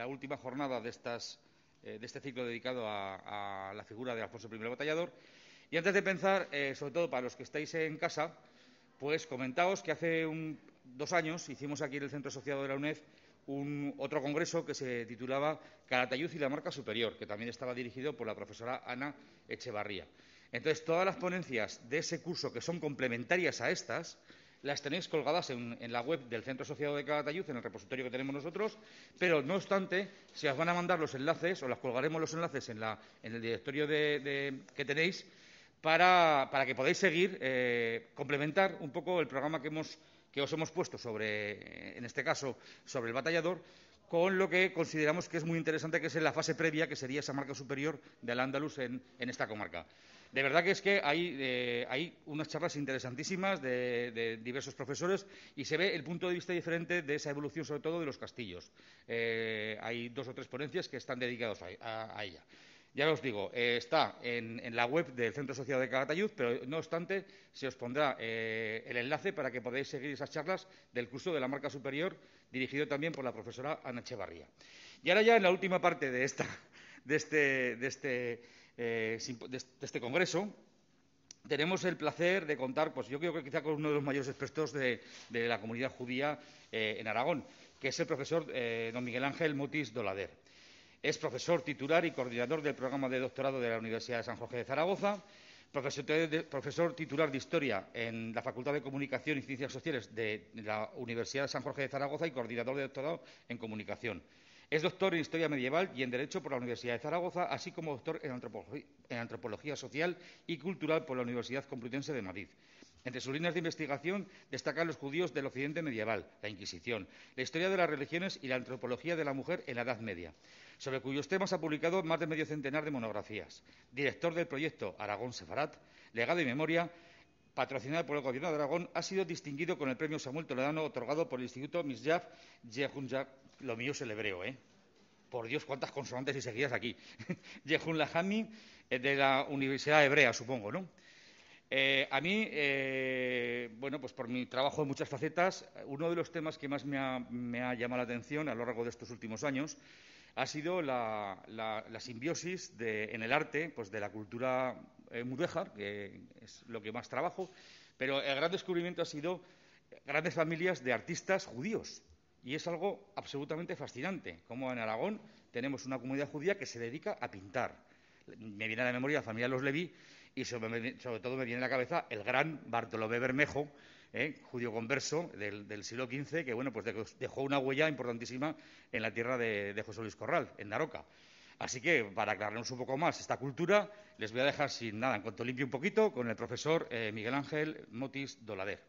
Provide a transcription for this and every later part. la última jornada de este ciclo dedicado a la figura de Alfonso I el Batallador. Y antes de pensar, sobre todo para los que estáis en casa, pues comentaos que hace 2 años hicimos aquí en el Centro Asociado de la UNED otro congreso que se titulaba Calatayud y la marca superior, que también estaba dirigido por la profesora Ana Echevarría. Entonces, todas las ponencias de ese curso, que son complementarias a estas, las tenéis colgadas en la web del Centro Asociado de Calatayud, en el repositorio que tenemos nosotros, pero no obstante, se os van a mandar los enlaces, o las colgaremos los enlaces en el directorio que tenéis, para que podáis seguir, complementar un poco el programa que os hemos puesto sobre, en este caso, sobre el batallador, con lo que consideramos que es muy interesante, que es en la fase previa, que sería esa marca superior del Andaluz en esta comarca. De verdad que es que hay unas charlas interesantísimas de diversos profesores y se ve el punto de vista diferente de esa evolución, sobre todo, de los castillos. Hay 2 o 3 ponencias que están dedicadas a ella. Ya os digo, está en la web del Centro Asociado de Calatayud, pero no obstante se os pondrá el enlace para que podáis seguir esas charlas del curso de la marca superior, dirigido también por la profesora Ana Echevarría. Y ahora ya en la última parte de este congreso, tenemos el placer de contar, pues yo creo que quizá con uno de los mayores expertos de la comunidad judía en Aragón, que es el profesor don Miguel Ángel Motis Dolader. Es profesor titular y coordinador del programa de doctorado de la Universidad de San Jorge de Zaragoza, profesor titular de Historia en la Facultad de Comunicación y Ciencias Sociales de la Universidad de San Jorge de Zaragoza y coordinador de doctorado en Comunicación. Es doctor en Historia Medieval y en Derecho por la Universidad de Zaragoza, así como doctor en Antropología Social y Cultural por la Universidad Complutense de Madrid. Entre sus líneas de investigación destacan los judíos del Occidente medieval, la Inquisición, la historia de las religiones y la antropología de la mujer en la Edad Media, sobre cuyos temas ha publicado más de medio centenar de monografías. Director del proyecto Aragón Sefarad, Legado y Memoria, patrocinado por el Gobierno de Aragón, ha sido distinguido con el premio Samuel Toledano, otorgado por el Instituto Mishyav Yehunjah. Lo mío es el hebreo, ¿eh? Por Dios, cuántas consonantes y seguidas aquí. Yehun Lahami, de la Universidad Hebrea, supongo, ¿no? A mí, bueno, pues por mi trabajo en muchas facetas, uno de los temas que más me ha llamado la atención a lo largo de estos últimos años ha sido la simbiosis en el arte, pues de la cultura mudéjar, que es lo que más trabajo, pero el gran descubrimiento ha sido grandes familias de artistas judíos. Y es algo absolutamente fascinante, como en Aragón tenemos una comunidad judía que se dedica a pintar. Me viene a la memoria la familia de los Leví y sobre todo me viene a la cabeza el gran Bartolomé Bermejo, judío converso del siglo XV, que bueno, pues dejó una huella importantísima en la tierra de José Luis Corral, en Daroca. Así que, para aclararnos un poco más esta cultura, les voy a dejar sin nada, en cuanto limpie un poquito, con el profesor Miguel Ángel Motis Dolader.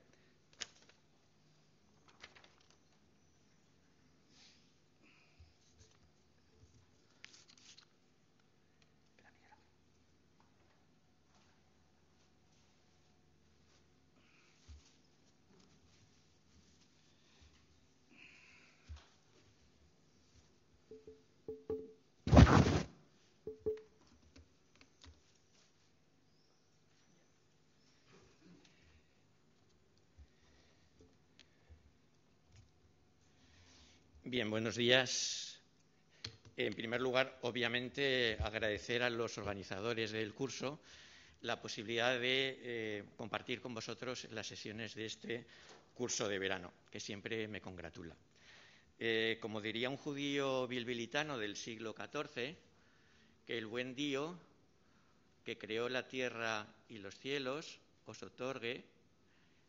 Bien, buenos días. En primer lugar, obviamente, agradecer a los organizadores del curso la posibilidad de compartir con vosotros las sesiones de este curso de verano, que siempre me congratula. Como diría un judío bilbilitano del siglo XIV, que el buen Dios, que creó la tierra y los cielos, os otorgue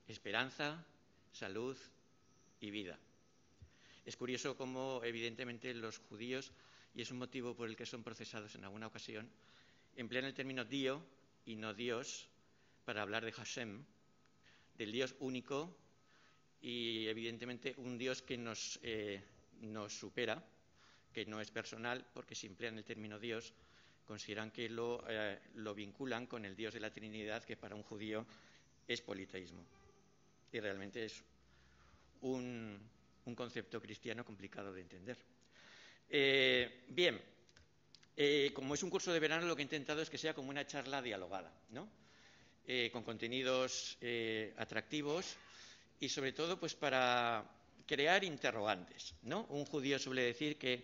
esperanza, salud y vida. Es curioso cómo, evidentemente, los judíos, y es un motivo por el que son procesados en alguna ocasión, emplean el término Dio y no Dios para hablar de Hashem, del Dios único y, evidentemente, un Dios que nos supera, que no es personal, porque si emplean el término Dios, consideran que lo vinculan con el Dios de la Trinidad, que para un judío es politeísmo. Y realmente es un concepto cristiano complicado de entender. Como es un curso de verano, lo que he intentado es que sea como una charla dialogada, ¿no? Con contenidos atractivos y, sobre todo, pues para crear interrogantes, ¿no? Un judío suele decir que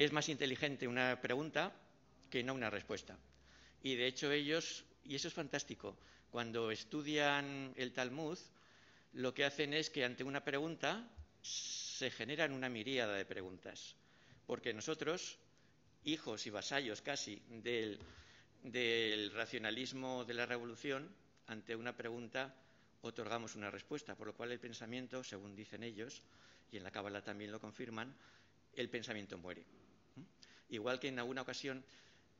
es más inteligente una pregunta que no una respuesta. Y de hecho ellos, y eso es fantástico, cuando estudian el Talmud, lo que hacen es que ante una pregunta se generan una miríada de preguntas. Porque nosotros, hijos y vasallos casi del racionalismo de la revolución, ante una pregunta otorgamos una respuesta, por lo cual el pensamiento, según dicen ellos, y en la Cábala también lo confirman, el pensamiento muere. Igual que en alguna ocasión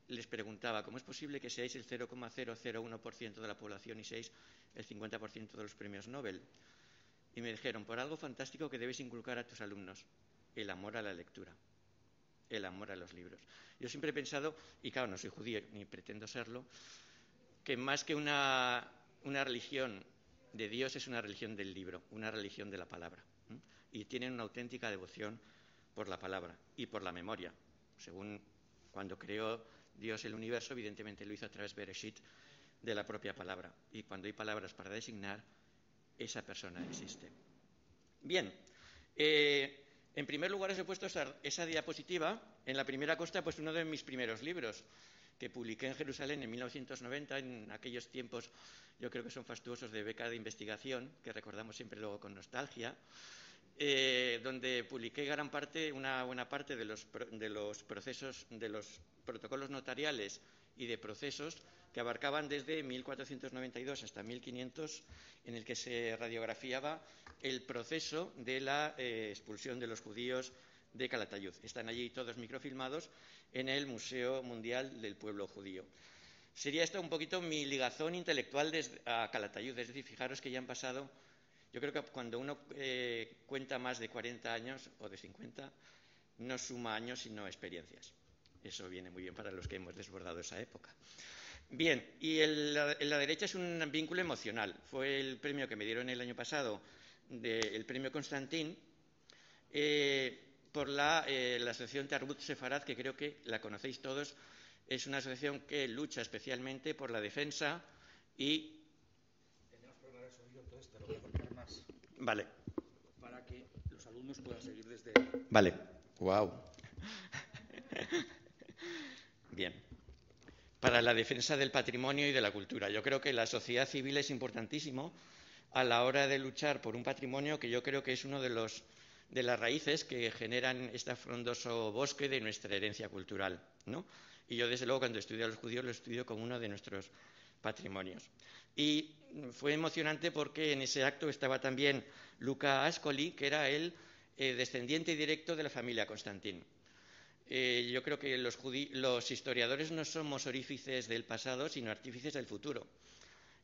les preguntaba, ¿cómo es posible que seáis el 0,001% de la población y seáis el 50% de los premios Nobel? Y me dijeron, por algo fantástico que debes inculcar a tus alumnos, el amor a la lectura, el amor a los libros. Yo siempre he pensado, y claro, no soy judío ni pretendo serlo, que más que una religión de Dios es una religión del libro, una religión de la palabra. Y tienen una auténtica devoción por la palabra y por la memoria. Según cuando creó Dios el universo, evidentemente lo hizo a través de Bereshit, de la propia palabra. Y cuando hay palabras para designar, esa persona existe. Bien, en primer lugar os he puesto esa diapositiva. En la primera costa, pues uno de mis primeros libros, que publiqué en Jerusalén en 1990, en aquellos tiempos, yo creo que son fastuosos, de beca de investigación, que recordamos siempre luego con nostalgia, donde publiqué gran parte, una buena parte de los procesos, de los protocolos notariales y de procesos que abarcaban desde 1492 hasta 1500, en el que se radiografiaba el proceso de la expulsión de los judíos de Calatayud. Están allí todos microfilmados en el Museo Mundial del Pueblo Judío. Sería esto un poquito mi ligazón intelectual a Calatayud, es decir, fijaros que ya han pasado. Yo creo que cuando uno cuenta más de 40 años o de 50, no suma años, sino experiencias. Eso viene muy bien para los que hemos desbordado esa época. Bien, y en la derecha es un vínculo emocional. Fue el premio que me dieron el año pasado, el premio Constantín, por la asociación Sefarad, que creo que la conocéis todos. Es una asociación que lucha especialmente por la defensa y... Vale. Para que los alumnos puedan seguir desde... Vale. Wow. Bien. Para la defensa del patrimonio y de la cultura. Yo creo que la sociedad civil es importantísimo a la hora de luchar por un patrimonio que yo creo que es uno de las raíces que generan este frondoso bosque de nuestra herencia cultural, ¿no? Y yo, desde luego, cuando estudio a los judíos, lo estudio como uno de nuestros patrimonios. Y fue emocionante porque en ese acto estaba también Luca Ascoli, que era el descendiente directo de la familia Constantín. Yo creo que los historiadores no somos orífices del pasado, sino artífices del futuro.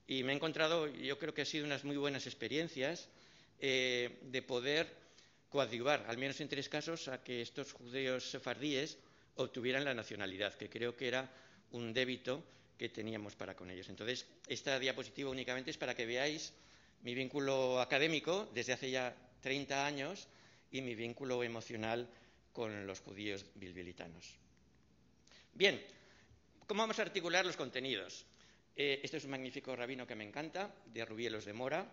Y me he encontrado, yo creo que ha sido unas muy buenas experiencias de poder coadyuvar, al menos en tres casos, a que estos judíos sefardíes obtuvieran la nacionalidad, que creo que era un débito que teníamos para con ellos. Entonces, esta diapositiva únicamente es para que veáis mi vínculo académico desde hace ya 30 años y mi vínculo emocional con los judíos bilbilitanos. Bien, ¿cómo vamos a articular los contenidos? Este es un magnífico rabino que me encanta, de Rubielos de Mora.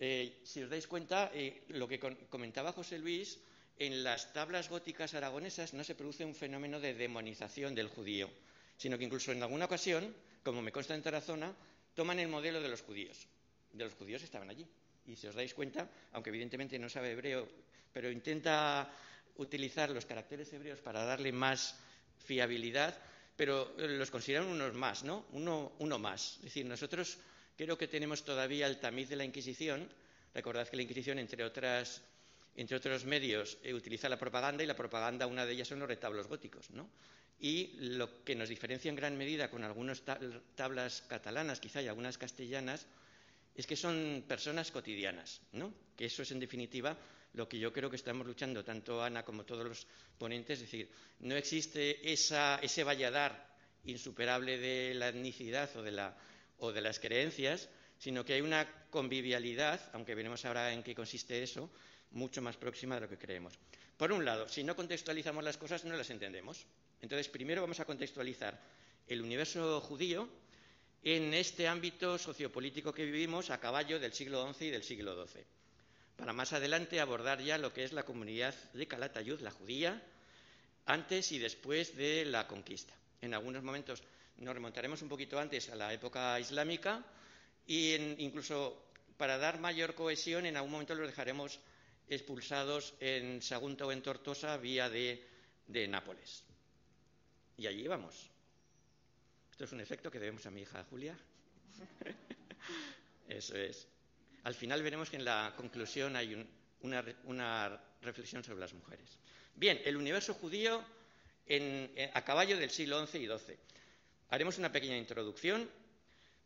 Si os dais cuenta, lo que comentaba José Luis, en las tablas góticas aragonesas no se produce un fenómeno de demonización del judío, sino que incluso en alguna ocasión, como me consta en Tarazona, toman el modelo de los judíos. De los judíos estaban allí. Y si os dais cuenta, aunque evidentemente no sabe hebreo, pero intenta utilizar los caracteres hebreos para darle más fiabilidad, pero los consideran unos más, ¿no? Uno más. Es decir, nosotros creo que tenemos todavía el tamiz de la Inquisición. Recordad que la Inquisición, entre otros medios, utiliza la propaganda, y la propaganda, una de ellas son los retablos góticos, ¿no? Y lo que nos diferencia en gran medida con algunas tablas catalanas, quizá, y algunas castellanas, es que son personas cotidianas, ¿no? Que eso es, en definitiva, lo que yo creo que estamos luchando, tanto Ana como todos los ponentes. Es decir, no existe ese valladar insuperable de la etnicidad o de las creencias, sino que hay una convivialidad, aunque veremos ahora en qué consiste eso, mucho más próxima de lo que creemos. Por un lado, si no contextualizamos las cosas, no las entendemos. Entonces, primero vamos a contextualizar el universo judío en este ámbito sociopolítico que vivimos a caballo del siglo XI y del siglo XII, para más adelante abordar ya lo que es la comunidad de Calatayud, la judía, antes y después de la conquista. En algunos momentos nos remontaremos un poquito antes a la época islámica y incluso para dar mayor cohesión en algún momento los dejaremos expulsados en Sagunto o en Tortosa vía de Nápoles. Y allí vamos. Esto es un efecto que debemos a mi hija Julia. Eso es. Al final veremos que en la conclusión hay una reflexión sobre las mujeres. Bien, el universo judío a caballo del siglo XI y XII. Haremos una pequeña introducción.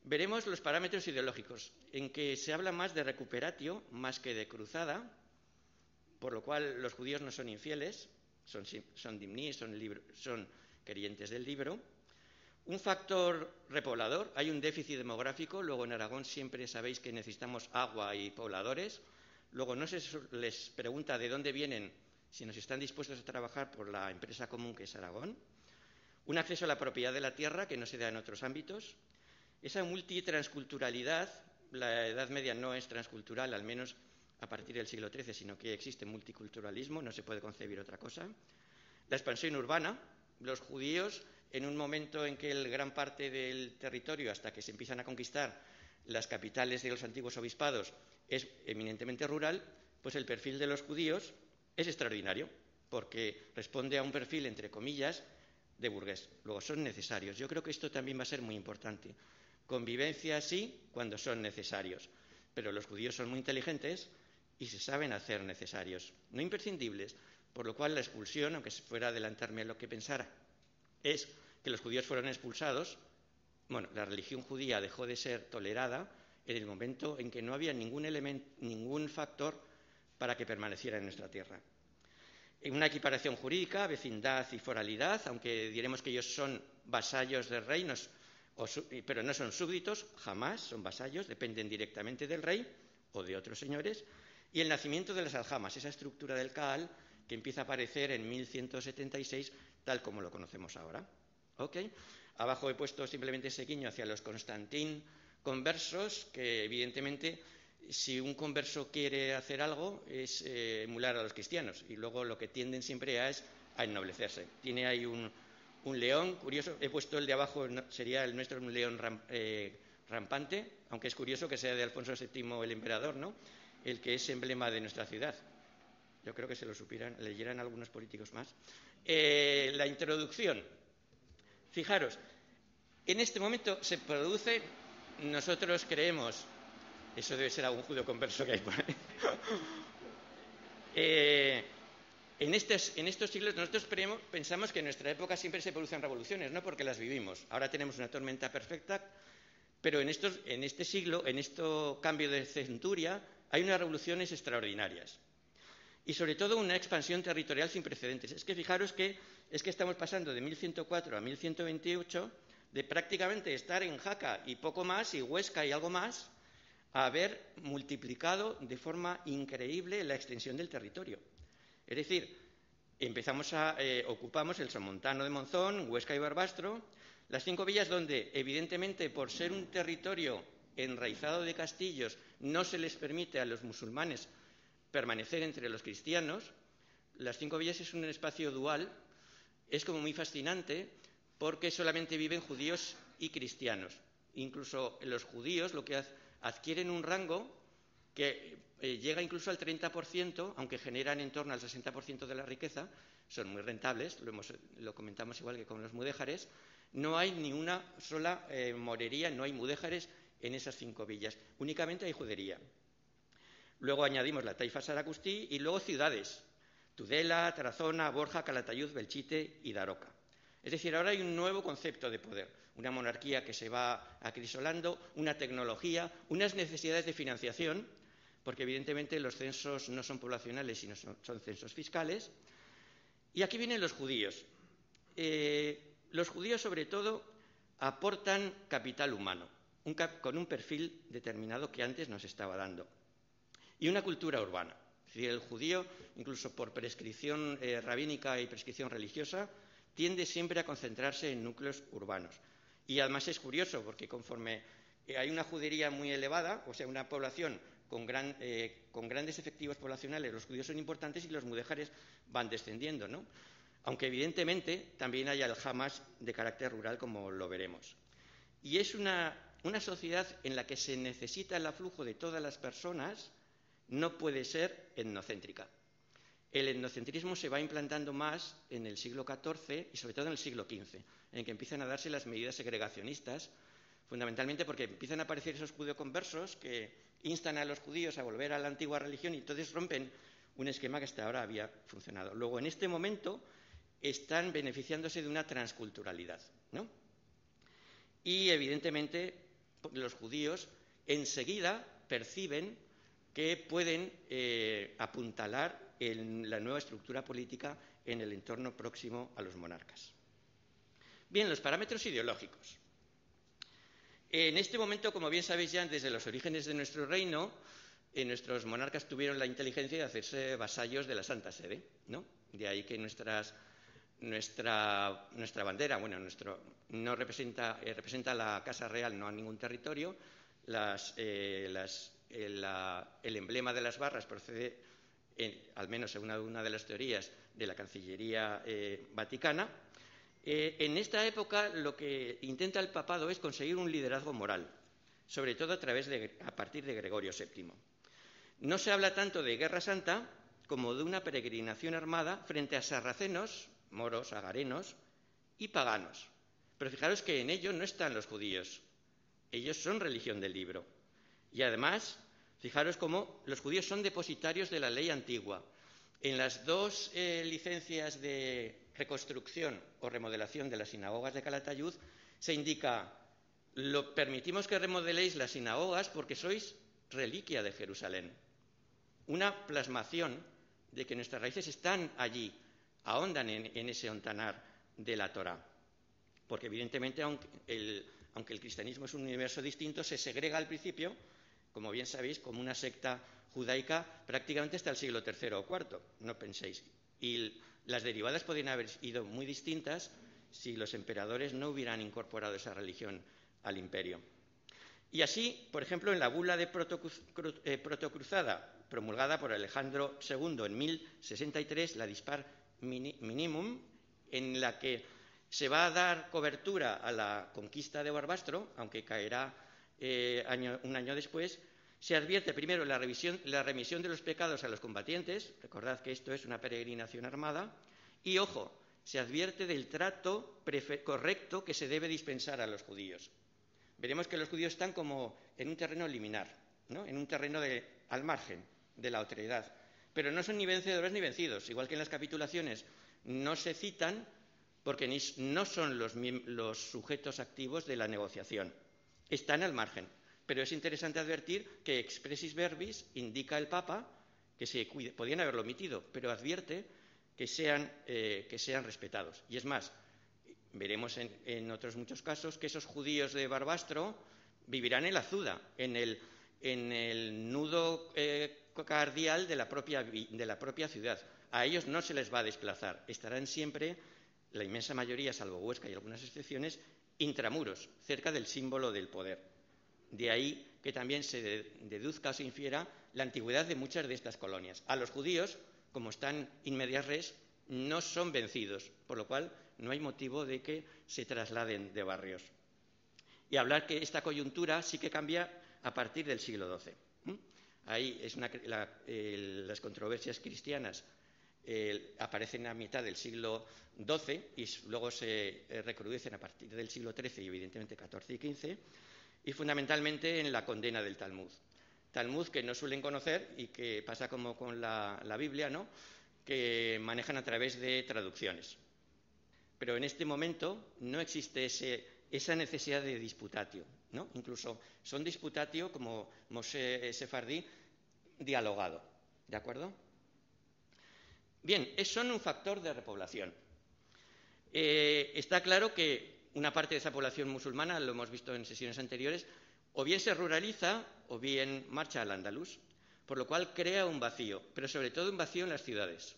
Veremos los parámetros ideológicos, en que se habla más de recuperatio más que de cruzada, por lo cual los judíos no son infieles, son dimní, son creyentes del libro. Un factor repoblador, hay un déficit demográfico, luego en Aragón siempre sabéis que necesitamos agua y pobladores, luego no se les pregunta de dónde vienen, sino si están dispuestos a trabajar por la empresa común que es Aragón. Un acceso a la propiedad de la tierra que no se da en otros ámbitos. Esa multitransculturalidad, la Edad Media no es transcultural, al menos a partir del siglo XIII, sino que existe multiculturalismo, no se puede concebir otra cosa. La expansión urbana, los judíos, en un momento en que gran parte del territorio, hasta que se empiezan a conquistar las capitales de los antiguos obispados, es eminentemente rural, pues el perfil de los judíos es extraordinario, porque responde a un perfil, entre comillas, de burgués. Luego son necesarios. Yo creo que esto también va a ser muy importante. Convivencia sí, cuando son necesarios, pero los judíos son muy inteligentes y se saben hacer necesarios, no imprescindibles, por lo cual la expulsión, aunque fuera adelantarme a lo que pensara, es que los judíos fueron expulsados. Bueno, la religión judía dejó de ser tolerada en el momento en que no había ningún factor para que permaneciera en nuestra tierra. Una equiparación jurídica, vecindad y foralidad, aunque diremos que ellos son vasallos de reinos, pero no son súbditos, jamás, son vasallos, dependen directamente del rey o de otros señores. Y el nacimiento de las aljamas, esa estructura del Kaal que empieza a aparecer en 1176, tal como lo conocemos ahora. ¿Ok? Abajo he puesto simplemente ese guiño hacia los Constantín conversos, que evidentemente si un converso quiere hacer algo es emular a los cristianos y luego lo que tienden siempre es a ennoblecerse. Tiene ahí un león, curioso, he puesto el de abajo, sería el nuestro, un león rampante, aunque es curioso que sea de Alfonso VII el emperador, ¿no?, el que es emblema de nuestra ciudad. Yo creo que se lo supieran, leyeran algunos políticos más. La introducción. Fijaros, en este momento se produce, nosotros creemos, eso debe ser algún judío converso que hay por ahí. En estos siglos nosotros pensamos que en nuestra época siempre se producen revoluciones, no porque las vivimos. Ahora tenemos una tormenta perfecta, pero en este siglo, en este cambio de centuria, hay unas revoluciones extraordinarias. Y sobre todo una expansión territorial sin precedentes. Es que fijaros que estamos pasando de 1104 a 1128, de prácticamente estar en Jaca y poco más, y Huesca y algo más, a haber multiplicado de forma increíble la extensión del territorio. Es decir, ocupamos el Somontano de Monzón, Huesca y Barbastro, las 5 villas donde, evidentemente, por ser un territorio enraizado de castillos, no se les permite a los musulmanes permanecer entre los cristianos. Las 5 villas es un espacio dual, es como muy fascinante, porque solamente viven judíos y cristianos. Incluso los judíos lo que adquieren un rango que llega incluso al 30%, aunque generan en torno al 60% de la riqueza, son muy rentables, lo comentamos igual que con los mudéjares, no hay ni una sola morería, no hay mudéjares en esas 5 villas, únicamente hay judería. Luego añadimos la taifa saracustí y luego ciudades, Tudela, Tarazona, Borja, Calatayud, Belchite y Daroca. Es decir, ahora hay un nuevo concepto de poder, una monarquía que se va acrisolando, una tecnología, unas necesidades de financiación, porque evidentemente los censos no son poblacionales, sino son censos fiscales. Y aquí vienen los judíos. Los judíos, sobre todo, aportan capital humano, con un perfil determinado que antes nos estaba dando. Y una cultura urbana. Es decir, el judío, incluso por prescripción rabínica y prescripción religiosa, tiende siempre a concentrarse en núcleos urbanos. Y además es curioso, porque conforme hay una judería muy elevada, o sea, una población con grandes efectivos poblacionales, los judíos son importantes y los mudéjares van descendiendo, ¿no? aunque evidentemente también hay aljamas de carácter rural, como lo veremos. Y es una sociedad en la que se necesita el aflujo de todas las personas, no puede ser etnocéntrica. El etnocentrismo se va implantando más en el siglo XIV y sobre todo en el siglo XV, en que empiezan a darse las medidas segregacionistas, fundamentalmente porque empiezan a aparecer esos judeoconversos que instan a los judíos a volver a la antigua religión y entonces rompen un esquema que hasta ahora había funcionado. Luego, en este momento, están beneficiándose de una transculturalidad, ¿no? Y, evidentemente, los judíos enseguida perciben que pueden apuntalar en la nueva estructura política en el entorno próximo a los monarcas. Bien, los parámetros ideológicos. En este momento, como bien sabéis ya, desde los orígenes de nuestro reino, nuestros monarcas tuvieron la inteligencia de hacerse vasallos de la Santa Sede, ¿no? De ahí que nuestra bandera, bueno, no representa, representa la Casa Real, no a ningún territorio. El emblema de las barras procede, al menos según una de las teorías, de la Cancillería Vaticana. En esta época lo que intenta el papado es conseguir un liderazgo moral, sobre todo a partir de Gregorio VII. No se habla tanto de Guerra Santa como de una peregrinación armada frente a sarracenos, moros, agarenos y paganos. Pero fijaros que en ello no están los judíos. Ellos son religión del libro. Y además, fijaros cómo los judíos son depositarios de la ley antigua. En las dos licencias de reconstrucción o remodelación de las sinagogas de Calatayud se indica: lo permitimos que remodeléis las sinagogas porque sois reliquia de Jerusalén. Una plasmación de que nuestras raíces están allí, ahondan en ese hontanar de la Torá. Porque evidentemente, aunque el cristianismo es un universo distinto, se segrega al principio, como bien sabéis, como una secta judaica prácticamente hasta el siglo III o IV, no penséis. Y las derivadas podrían haber ido muy distintas si los emperadores no hubieran incorporado esa religión al imperio. Y así, por ejemplo, en la bula de Protocruzada, promulgada por Alejandro II en 1063, la Dispar Minimum, en la que se va a dar cobertura a la conquista de Barbastro, aunque caerá un año después. Se advierte primero la remisión de los pecados a los combatientes, recordad que esto es una peregrinación armada, y, ojo, se advierte del trato correcto que se debe dispensar a los judíos. Veremos que los judíos están como en un terreno liminar, ¿no? En un terreno al margen de la otredad, pero no son ni vencedores ni vencidos, igual que en las capitulaciones no se citan porque no son los sujetos activos de la negociación, están al margen. Pero es interesante advertir que expressis verbis indica el Papa que se cuide, podían haberlo omitido, pero advierte que sean respetados. Y es más, veremos en otros muchos casos que esos judíos de Barbastro vivirán en la Azuda, en el nudo cardial de la propia ciudad. A ellos no se les va a desplazar, estarán siempre, la inmensa mayoría, salvo Huesca y algunas excepciones, intramuros, cerca del símbolo del poder. De ahí que también se deduzca o se infiera la antigüedad de muchas de estas colonias. A los judíos, como están in medias res, no son vencidos, por lo cual no hay motivo de que se trasladen de barrios. Y hablar que esta coyuntura sí que cambia a partir del siglo XII. Ahí es las controversias cristianas aparecen a mitad del siglo XII y luego se recrudecen a partir del siglo XIII y evidentemente XIV y XV. Y fundamentalmente en la condena del Talmud. Talmud que no suelen conocer y que pasa como con la Biblia, ¿no?, que manejan a través de traducciones. Pero en este momento no existe esa necesidad de disputatio, ¿no? Incluso son disputatio, como Moshe Sefardí, dialogado. ¿De acuerdo? Bien, son un factor de repoblación. Está claro que una parte de esa población musulmana, lo hemos visto en sesiones anteriores, o bien se ruraliza o bien marcha al Andaluz, por lo cual crea un vacío, pero sobre todo un vacío en las ciudades.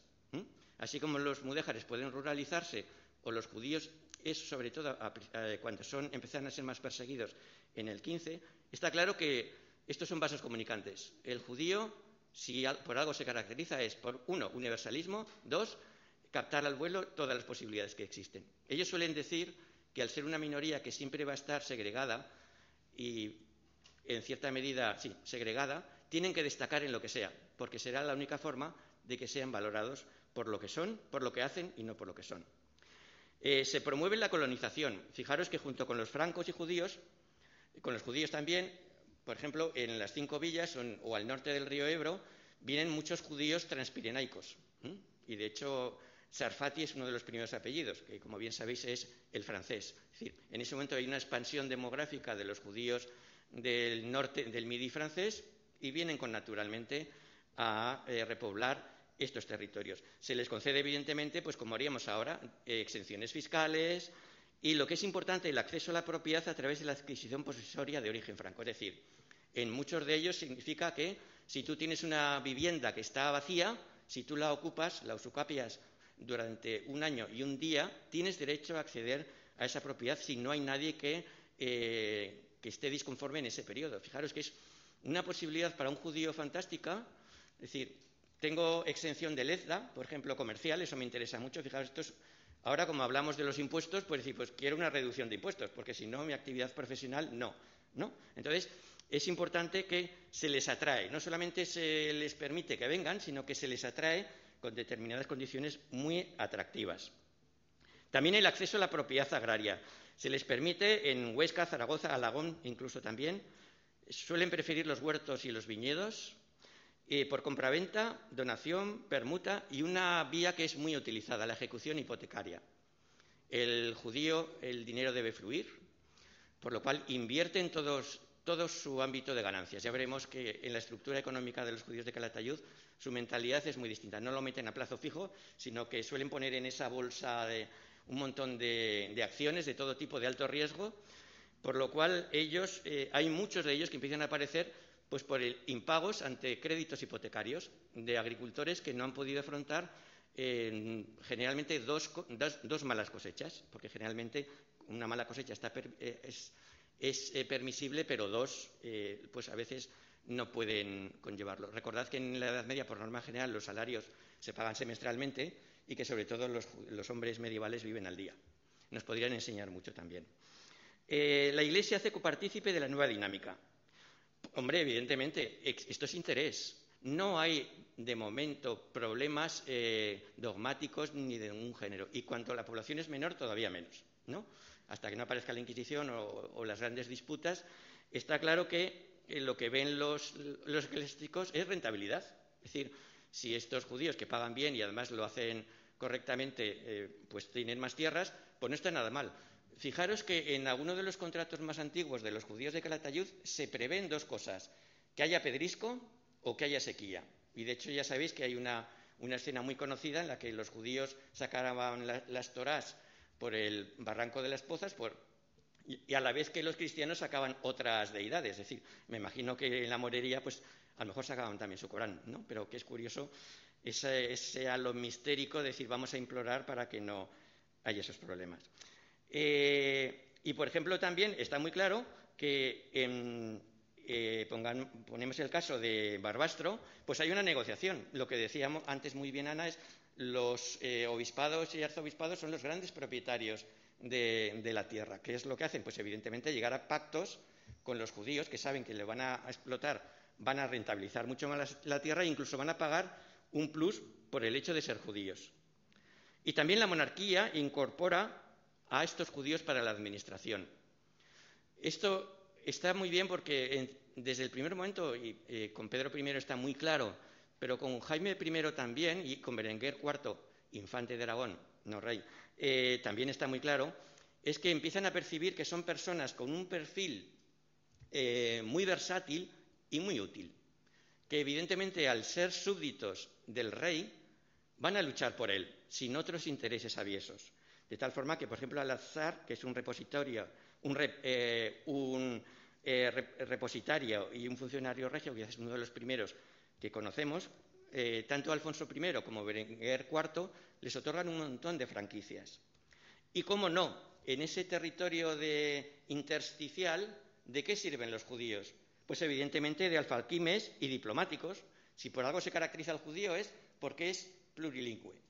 Así como los mudéjares pueden ruralizarse, o los judíos, es sobre todo cuando empezaron a ser más perseguidos en el 15, está claro que estos son vasos comunicantes. El judío, si por algo se caracteriza, es por, uno, universalismo; dos, captar al vuelo todas las posibilidades que existen. Ellos suelen decir que al ser una minoría que siempre va a estar segregada y, en cierta medida, sí, segregada, tienen que destacar en lo que sea, porque será la única forma de que sean valorados por lo que son, por lo que hacen y no por lo que son. Se promueve la colonización. Fijaros que junto con los francos y judíos, con los judíos también, por ejemplo, en las 5 villas o al norte del río Ebro, vienen muchos judíos transpirenaicos. Y, de hecho, Sarfati es uno de los primeros apellidos, que, como bien sabéis, es el francés. Es decir, en ese momento hay una expansión demográfica de los judíos del norte, del Midi francés, y vienen con, naturalmente, a repoblar estos territorios. Se les concede, evidentemente, pues como haríamos ahora, exenciones fiscales y, lo que es importante, el acceso a la propiedad a través de la adquisición posesoria de origen franco. Es decir, en muchos de ellos significa que si tú tienes una vivienda que está vacía, si tú la ocupas, la usucapias durante 1 año y 1 día, tienes derecho a acceder a esa propiedad si no hay nadie que esté disconforme en ese periodo. Fijaros que es una posibilidad para un judío fantástica. Es decir, tengo exención de lezda, por ejemplo, comercial, eso me interesa mucho. Fijaros, esto es, ahora como hablamos de los impuestos, pues decir, pues quiero una reducción de impuestos, porque si no, mi actividad profesional no. Entonces, es importante que se les atrae. No solamente se les permite que vengan, sino que se les atrae con determinadas condiciones muy atractivas. También el acceso a la propiedad agraria. Se les permite en Huesca, Zaragoza, Alagón, incluso también. Suelen preferir los huertos y los viñedos. Por compraventa, donación, permuta y una vía que es muy utilizada, la ejecución hipotecaria. El judío, el dinero debe fluir, por lo cual invierte en todo su ámbito de ganancias. Ya veremos que en la estructura económica de los judíos de Calatayud su mentalidad es muy distinta. No lo meten a plazo fijo, sino que suelen poner en esa bolsa un montón de acciones de todo tipo de alto riesgo, por lo cual ellos, hay muchos de ellos que empiezan a aparecer pues por impagos ante créditos hipotecarios de agricultores que no han podido afrontar generalmente dos malas cosechas, porque generalmente una mala cosecha es permisible, pero 2, pues a veces no pueden conllevarlo. Recordad que en la Edad Media, por norma general, los salarios se pagan semestralmente y que, sobre todo, los hombres medievales viven al día. Nos podrían enseñar mucho también. La Iglesia hace copartícipe de la nueva dinámica. Hombre, evidentemente, esto es interés. No hay, de momento, problemas dogmáticos ni de ningún género. Y cuanto la población es menor, todavía menos, ¿no? Hasta que no aparezca la Inquisición o las grandes disputas, está claro que lo que ven los eclesiásticos es rentabilidad. Es decir, si estos judíos que pagan bien y además lo hacen correctamente, pues tienen más tierras, pues no está nada mal. Fijaros que en alguno de los contratos más antiguos de los judíos de Calatayud se prevén 2 cosas, que haya pedrisco o que haya sequía. Y, de hecho, ya sabéis que hay una escena muy conocida en la que los judíos sacaban las torás por el barranco de las pozas y a la vez que los cristianos sacaban otras deidades. Es decir, me imagino que en la morería, pues a lo mejor sacaban también su Corán, ¿no? Pero que es curioso ese halo mistérico de decir, vamos a implorar para que no haya esos problemas. Y, por ejemplo, también está muy claro que, ponemos el caso de Barbastro, pues hay una negociación. Lo que decíamos antes muy bien, Ana, es los obispados y arzobispados son los grandes propietarios de la tierra. ¿Qué es lo que hacen? Pues, evidentemente, llegar a pactos con los judíos que saben que le van a explotar, van a rentabilizar mucho más la tierra e incluso van a pagar un plus por el hecho de ser judíos. Y también la monarquía incorpora a estos judíos para la administración. Esto está muy bien porque desde el primer momento, y con Pedro I está muy claro, pero con Jaime I también, y con Berenguer IV, infante de Aragón, no rey, también está muy claro, es que empiezan a percibir que son personas con un perfil muy versátil y muy útil, que evidentemente al ser súbditos del rey van a luchar por él, sin otros intereses aviesos. De tal forma que, por ejemplo, Al-Azhar, que es un repositorio, repositario y un funcionario regio, que es uno de los primeros que conocemos, tanto Alfonso I como Berenguer IV les otorgan un montón de franquicias. Y, cómo no, en ese territorio intersticial, ¿de qué sirven los judíos? Pues, evidentemente, de alfalquimes y diplomáticos. Si por algo se caracteriza al judío es porque es plurilingüe.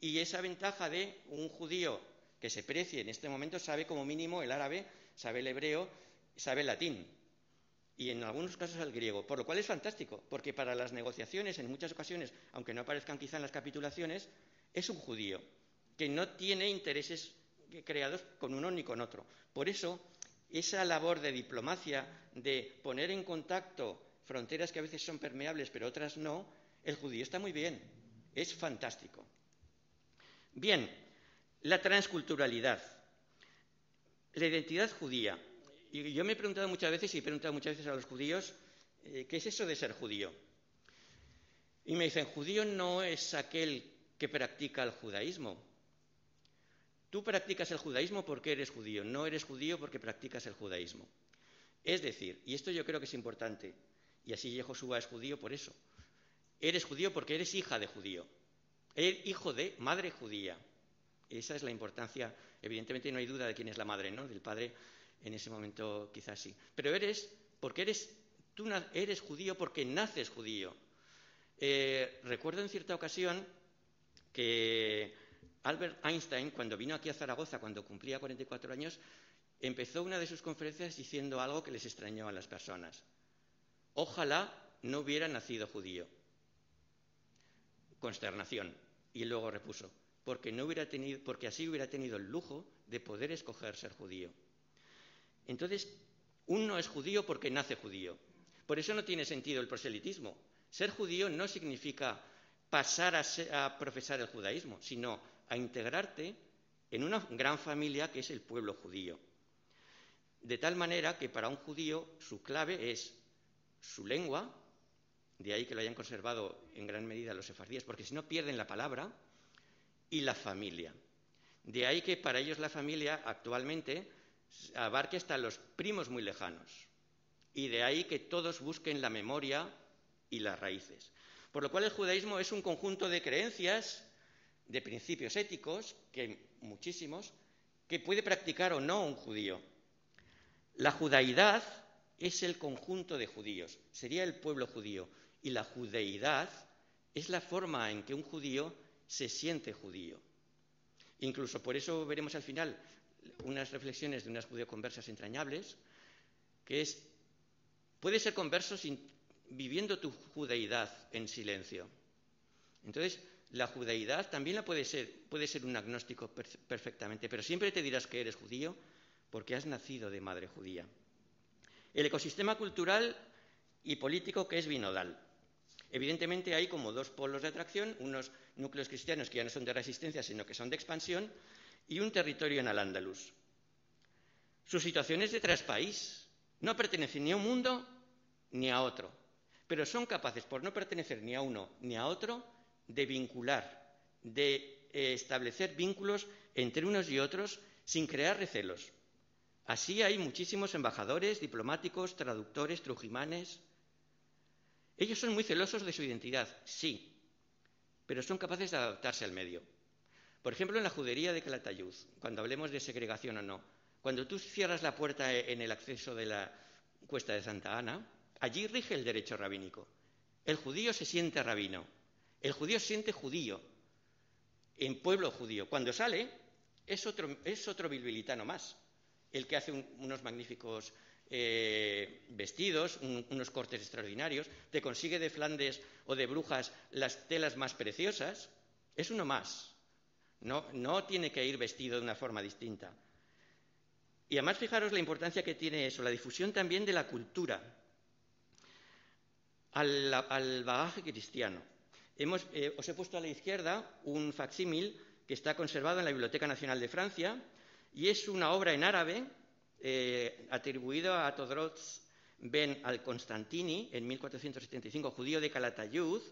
Y esa ventaja de un judío que se precie en este momento sabe como mínimo el árabe, sabe el hebreo, sabe el latín y en algunos casos el griego, por lo cual es fantástico, porque para las negociaciones en muchas ocasiones, aunque no aparezcan quizá en las capitulaciones, es un judío que no tiene intereses creados con uno ni con otro. Por eso, esa labor de diplomacia, de poner en contacto fronteras que a veces son permeables pero otras no, el judío está muy bien, es fantástico. Bien, la transculturalidad, la identidad judía. Y yo me he preguntado muchas veces, y he preguntado muchas veces a los judíos, ¿qué es eso de ser judío? Y me dicen, judío no es aquel que practica el judaísmo. Tú practicas el judaísmo porque eres judío, no eres judío porque practicas el judaísmo. Es decir, y esto yo creo que es importante, y así Yehoshua es judío por eso, eres judío porque eres hija de judío. Hijo de madre judía. Esa es la importancia. Evidentemente no hay duda de quién es la madre, ¿no? Del padre en ese momento quizás sí. Pero eres, porque eres, tú eres judío porque naces judío. Recuerdo en cierta ocasión que Albert Einstein, cuando vino aquí a Zaragoza, cuando cumplía 44 años, empezó una de sus conferencias diciendo algo que les extrañó a las personas. Ojalá no hubiera nacido judío. Consternación. Y luego repuso, porque así hubiera tenido el lujo de poder escoger ser judío. Entonces, uno es judío porque nace judío. Por eso no tiene sentido el proselitismo. Ser judío no significa pasar a profesar el judaísmo, sino a integrarte en una gran familia que es el pueblo judío. De tal manera que para un judío su clave es su lengua, de ahí que lo hayan conservado en gran medida los sefardíes, porque si no pierden la palabra, y la familia. De ahí que para ellos la familia actualmente abarque hasta los primos muy lejanos. Y de ahí que todos busquen la memoria y las raíces. Por lo cual el judaísmo es un conjunto de creencias, de principios éticos, que muchísimos, que puede practicar o no un judío. La judaidad es el conjunto de judíos, sería el pueblo judío. Y la judeidad es la forma en que un judío se siente judío. Incluso por eso veremos al final unas reflexiones de unas judeoconversas entrañables, que es, puedes ser converso viviendo tu judeidad en silencio. Entonces, la judeidad también la puede ser un agnóstico perfectamente, pero siempre te dirás que eres judío porque has nacido de madre judía. El ecosistema cultural y político que es binodal. Evidentemente hay como dos polos de atracción, unos núcleos cristianos que ya no son de resistencia, sino que son de expansión, y un territorio en Al-Ándalus. Su situación es de traspáis, no pertenece ni a un mundo ni a otro, pero son capaces, por no pertenecer ni a uno ni a otro, de vincular, de establecer vínculos entre unos y otros sin crear recelos. Así hay muchísimos embajadores, diplomáticos, traductores, trujimanes. Ellos son muy celosos de su identidad, sí, pero son capaces de adaptarse al medio. Por ejemplo, en la judería de Calatayud, cuando hablemos de segregación o no, cuando tú cierras la puerta en el acceso de la Cuesta de Santa Ana, allí rige el derecho rabínico. El judío se siente rabino, el judío se siente judío, en pueblo judío. Cuando sale, es otro bilbilitano más. El que hace unos magníficos vestidos, unos cortes extraordinarios, te consigue de Flandes o de Brujas las telas más preciosas, es uno más. No tiene que ir vestido de una forma distinta. Y además, fijaros la importancia que tiene eso, la difusión también de la cultura al bagaje cristiano. Os he puesto a la izquierda un facsímil que está conservado en la Biblioteca Nacional de Francia, y es una obra en árabe atribuida a Todros ben al-Constantini en 1475, judío de Calatayud,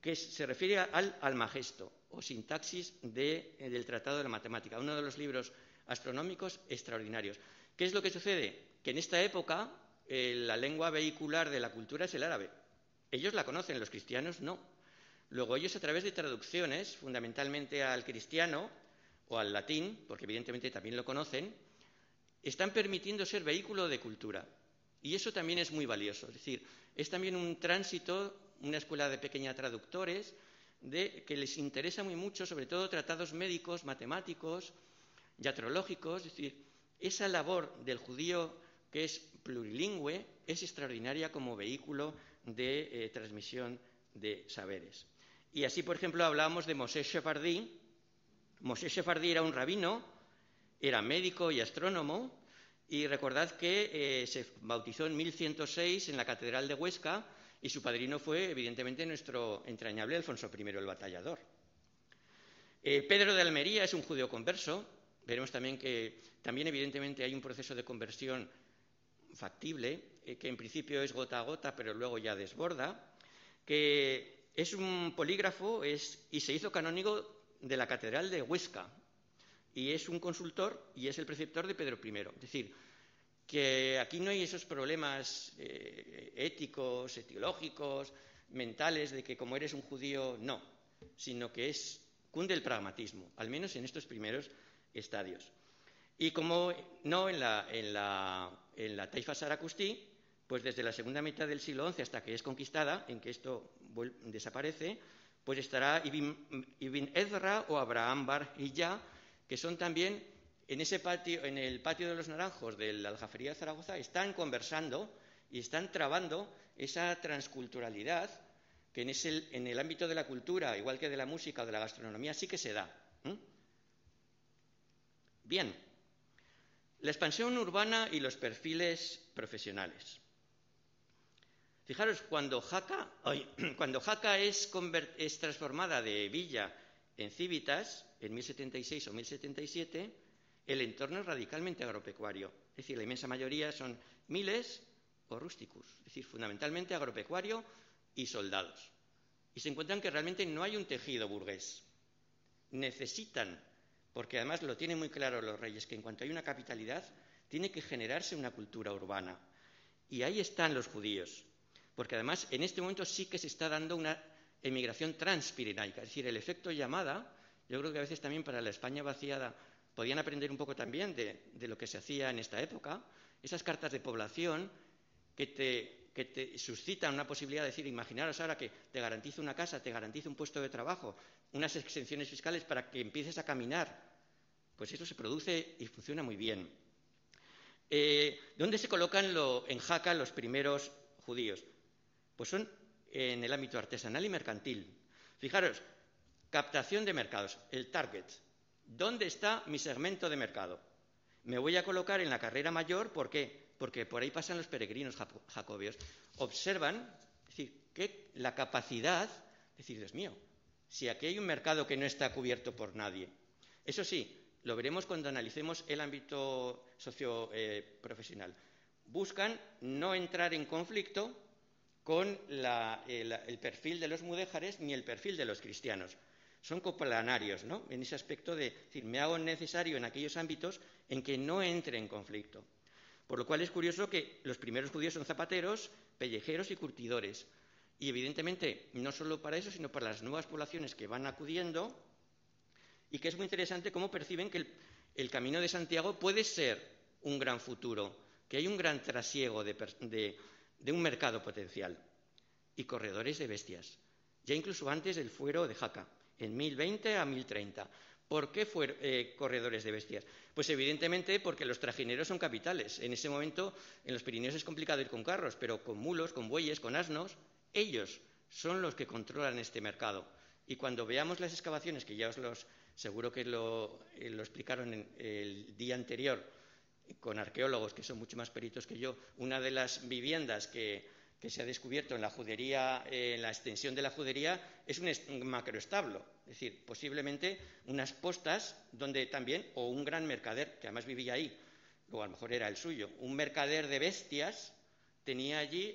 que se refiere al almagesto o sintaxis del Tratado de la Matemática, uno de los libros astronómicos extraordinarios. ¿Qué es lo que sucede? Que en esta época la lengua vehicular de la cultura es el árabe. Ellos la conocen, los cristianos no. Luego ellos, a través de traducciones, fundamentalmente al cristiano, o al latín, porque evidentemente también lo conocen, están permitiendo ser vehículo de cultura. Y eso también es muy valioso. Es decir, es también un tránsito, una escuela de pequeña traductores, que les interesa muy mucho, sobre todo tratados médicos, matemáticos, iatrológicos. Es decir, esa labor del judío que es plurilingüe es extraordinaria como vehículo de transmisión de saberes. Y así, por ejemplo, hablábamos de Moshe Sefardí. Moshe Sefardí era un rabino, era médico y astrónomo, y recordad que se bautizó en 1106 en la Catedral de Huesca, y su padrino fue, evidentemente, nuestro entrañable Alfonso I el Batallador. Pedro de Almería es un judío converso. Veremos también que, evidentemente, hay un proceso de conversión factible, que en principio es gota a gota, pero luego ya desborda, que es un polígrafo y se hizo canónigo de la Catedral de Huesca, y es un consultor y es el preceptor de Pedro I. Es decir, que aquí no hay esos problemas éticos, etiológicos, mentales, de que como eres un judío, no, sino que cunde el pragmatismo, al menos en estos primeros estadios. Y como no en la taifa saracustí, pues desde la segunda mitad del siglo XI hasta que es conquistada, en que esto desaparece, pues estará Ibn Ezra o Abraham Bar Hiyá, que son también, en el patio de los naranjos de la Aljafería de Zaragoza, están conversando y están trabando esa transculturalidad que en el ámbito de la cultura, igual que de la música o de la gastronomía, sí que se da. Bien, la expansión urbana y los perfiles profesionales. Fijaros, cuando Jaca es transformada de villa en civitas, en 1076 o 1077, el entorno es radicalmente agropecuario. Es decir, la inmensa mayoría son miles o rústicos, es decir, fundamentalmente agropecuario y soldados. Y se encuentran que realmente no hay un tejido burgués. Necesitan, porque además lo tienen muy claro los reyes, que en cuanto hay una capitalidad, tiene que generarse una cultura urbana. Y ahí están los judíos. Porque además en este momento sí que se está dando una emigración transpirenaica, es decir, el efecto llamada. Yo creo que a veces también para la España vaciada podían aprender un poco también de lo que se hacía en esta época, esas cartas de población que te suscitan una posibilidad de decir, imaginaros ahora que te garantizo una casa, te garantizo un puesto de trabajo, unas exenciones fiscales para que empieces a caminar. Pues eso se produce y funciona muy bien. ¿Dónde se colocan en Jaca los primeros judíos? Pues son en el ámbito artesanal y mercantil. Fijaros, captación de mercados, el target. ¿Dónde está mi segmento de mercado? Me voy a colocar en la carrera mayor, ¿por qué? Porque por ahí pasan los peregrinos jacobeos. Observan, es decir, que la capacidad, es decir, Dios mío, si aquí hay un mercado que no está cubierto por nadie. Eso sí, lo veremos cuando analicemos el ámbito socioprofesional. Buscan no entrar en conflicto con el perfil de los mudéjares ni el perfil de los cristianos. Son coplanarios, ¿no?, en ese aspecto de decir, me hago necesario en aquellos ámbitos en que no entre en conflicto. Por lo cual es curioso que los primeros judíos son zapateros, pellejeros y curtidores. Y evidentemente no solo para eso, sino para las nuevas poblaciones que van acudiendo, y que es muy interesante cómo perciben que el Camino de Santiago puede ser un gran futuro, que hay un gran trasiego de un mercado potencial, y corredores de bestias, ya incluso antes del fuero de Jaca, en 1020 a 1030. ¿Por qué corredores de bestias? Pues evidentemente porque los trajineros son capitales. En ese momento en los Pirineos es complicado ir con carros, pero con mulos, con bueyes, con asnos, ellos son los que controlan este mercado. Y cuando veamos las excavaciones, que ya os seguro que lo explicaron el día anterior, con arqueólogos que son mucho más peritos que yo, una de las viviendas que se ha descubierto en la judería, en la extensión de la judería, es un macroestablo, es decir, posiblemente unas postas donde también, o un gran mercader, que además vivía ahí, o a lo mejor era el suyo, un mercader de bestias tenía allí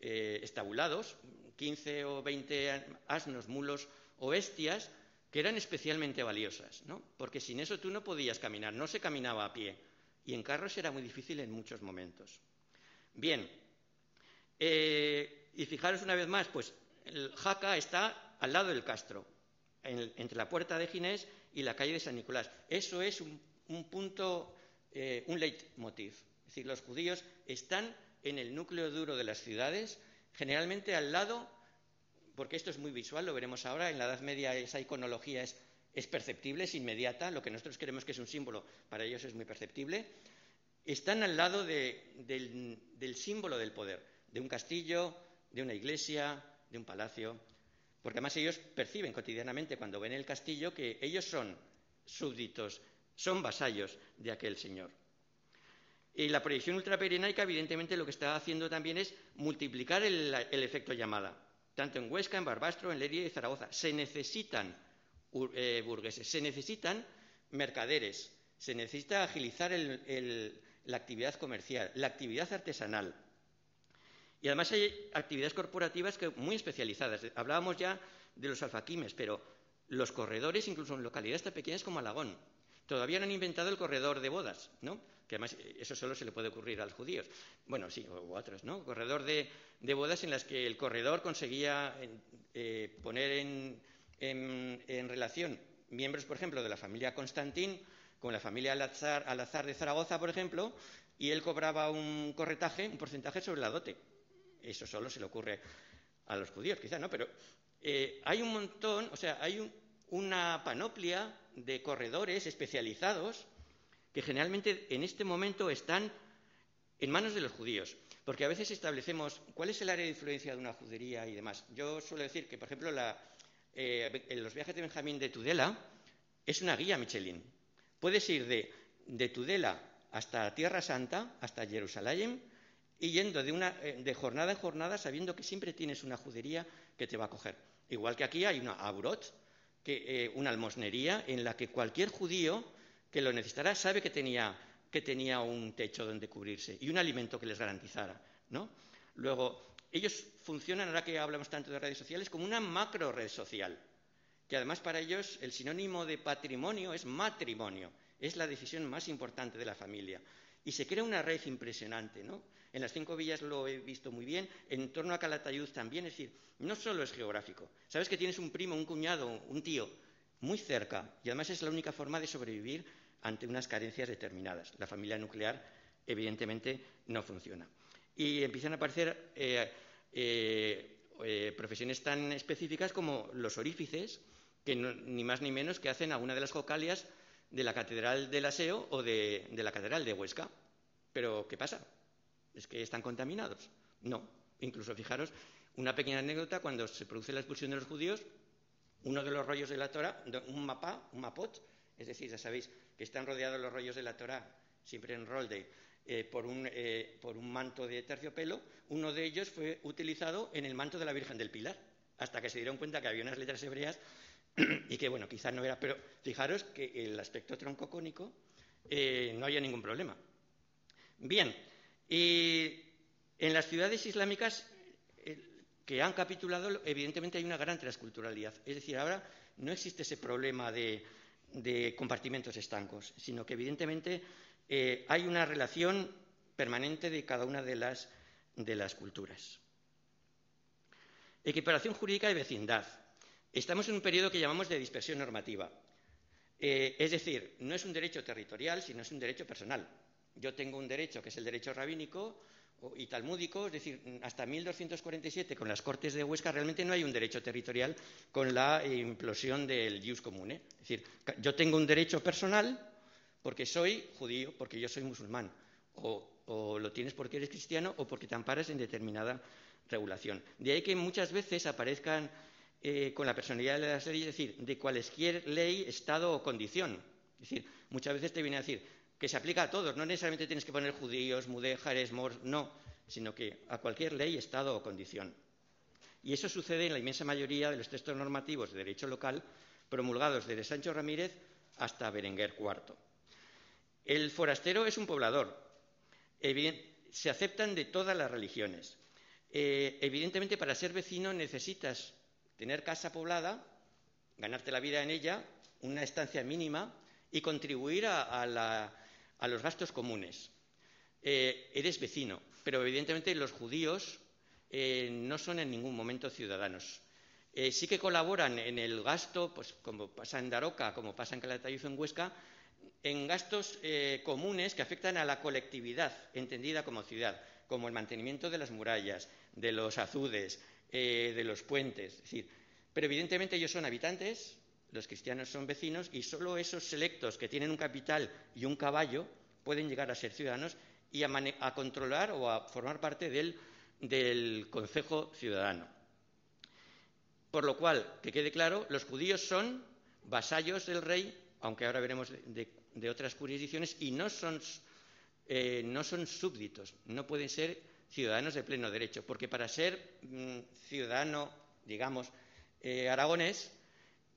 estabulados, 15 o 20 asnos, mulos o bestias, que eran especialmente valiosas, ¿no?, porque sin eso tú no podías caminar, no se caminaba a pie. Y en carros era muy difícil en muchos momentos. Bien, y fijaros una vez más, pues el Jaca está al lado del Castro, entre la Puerta de Ginés y la calle de San Nicolás. Eso es un punto, un leitmotiv. Es decir, los judíos están en el núcleo duro de las ciudades, generalmente al lado porque esto es muy visual, lo veremos ahora, en la Edad Media esa iconología es perceptible, es inmediata, lo que nosotros creemos que es un símbolo, para ellos es muy perceptible, están al lado del símbolo del poder, de un castillo, de una iglesia, de un palacio, porque además ellos perciben cotidianamente cuando ven el castillo que ellos son súbditos, son vasallos de aquel señor. Y la proyección ultrapirenaica, evidentemente, lo que está haciendo también es multiplicar el efecto llamada, tanto en Huesca, en Barbastro, en Leria y Zaragoza. Se necesitan burgueses, se necesitan mercaderes, se necesita agilizar la actividad comercial, la actividad artesanal. Y además hay actividades corporativas muy especializadas. Hablábamos ya de los alfaquimes, pero los corredores, incluso en localidades tan pequeñas como Alagón, todavía no han inventado el corredor de bodas, ¿no? Que además eso solo se le puede ocurrir a los judíos. Bueno, sí, o a otros, ¿no? Corredor de bodas en las que el corredor conseguía poner en relación miembros, por ejemplo, de la familia Constantín con la familia Alazar de Zaragoza, por ejemplo, y él cobraba un corretaje, un porcentaje sobre la dote. Eso solo se le ocurre a los judíos, quizá, ¿no? Pero hay un montón, o sea, hay una panoplia de corredores especializados que generalmente en este momento están en manos de los judíos, porque a veces establecemos cuál es el área de influencia de una judería y demás. Yo suelo decir que, por ejemplo, los viajes de Benjamín de Tudela es una guía Michelin. Puedes ir de Tudela hasta Tierra Santa, hasta Jerusalén, y yendo de jornada en jornada sabiendo que siempre tienes una judería que te va a coger. Igual que aquí hay una aburot, una almosnería en la que cualquier judío que lo necesitará sabe que tenía un techo donde cubrirse y un alimento que les garantizara, ¿no? Luego, ellos funcionan, ahora que hablamos tanto de redes sociales, como una macro red social, que además para ellos el sinónimo de patrimonio es matrimonio, es la decisión más importante de la familia. Y se crea una red impresionante, ¿no? En las 5 villas lo he visto muy bien, en torno a Calatayud también, es decir, no solo es geográfico. Sabes que tienes un primo, un cuñado, un tío muy cerca, y además es la única forma de sobrevivir ante unas carencias determinadas. La familia nuclear, evidentemente, no funciona. Y empiezan a aparecer profesiones tan específicas como los orífices, que no, ni más ni menos que hacen a una de las jocalias de la Catedral del Aseo o de la Catedral de Huesca. Pero, ¿qué pasa? ¿Es que están contaminados? No. Incluso, fijaros, una pequeña anécdota, cuando se produce la expulsión de los judíos, uno de los rollos de la Torá, un mapot, es decir, ya sabéis que están rodeados los rollos de la Torá, siempre en rolde, por un manto de terciopelo, uno de ellos fue utilizado en el manto de la Virgen del Pilar, hasta que se dieron cuenta que había unas letras hebreas y que, bueno, quizás no era, pero fijaros que el aspecto troncocónico no había ningún problema. Bien, y en las ciudades islámicas que han capitulado, evidentemente hay una gran transculturalidad. Es decir, ahora no existe ese problema de compartimentos estancos, sino que evidentemente hay una relación permanente de cada una de las culturas. Equiparación jurídica y vecindad. Estamos en un periodo que llamamos de dispersión normativa. Es decir, no es un derecho territorial, sino es un derecho personal. Yo tengo un derecho que es el derecho rabínico y talmúdico, es decir, hasta 1247 con las Cortes de Huesca realmente no hay un derecho territorial con la implosión del ius comune. Es decir, yo tengo un derecho personal porque soy judío, porque yo soy musulmán, o lo tienes porque eres cristiano o porque te amparas en determinada regulación. De ahí que muchas veces aparezcan con la personalidad de las leyes, es decir, de cualesquier ley, estado o condición. Es decir, muchas veces te viene a decir que se aplica a todos, no necesariamente tienes que poner judíos, mudéjares, moros, no, sino que a cualquier ley, estado o condición. Y eso sucede en la inmensa mayoría de los textos normativos de derecho local promulgados desde Sancho Ramírez hasta Berenguer IV. El forastero es un poblador. Se aceptan de todas las religiones. Evidentemente, para ser vecino necesitas tener casa poblada, ganarte la vida en ella, una estancia mínima y contribuir a los gastos comunes. Eres vecino, pero evidentemente los judíos no son en ningún momento ciudadanos. Sí que colaboran en el gasto, pues como pasa en Daroca, como pasa en Calatayud, en Huesca, en gastos comunes que afectan a la colectividad, entendida como ciudad, como el mantenimiento de las murallas, de los azudes, de los puentes. Es decir, pero evidentemente ellos son habitantes, los cristianos son vecinos, y solo esos selectos que tienen un capital y un caballo pueden llegar a ser ciudadanos y a controlar o a formar parte del concejo ciudadano. Por lo cual, que quede claro, los judíos son vasallos del rey, aunque ahora veremos de otras jurisdicciones, y no son súbditos, no pueden ser ciudadanos de pleno derecho, porque para ser ciudadano, digamos, aragonés,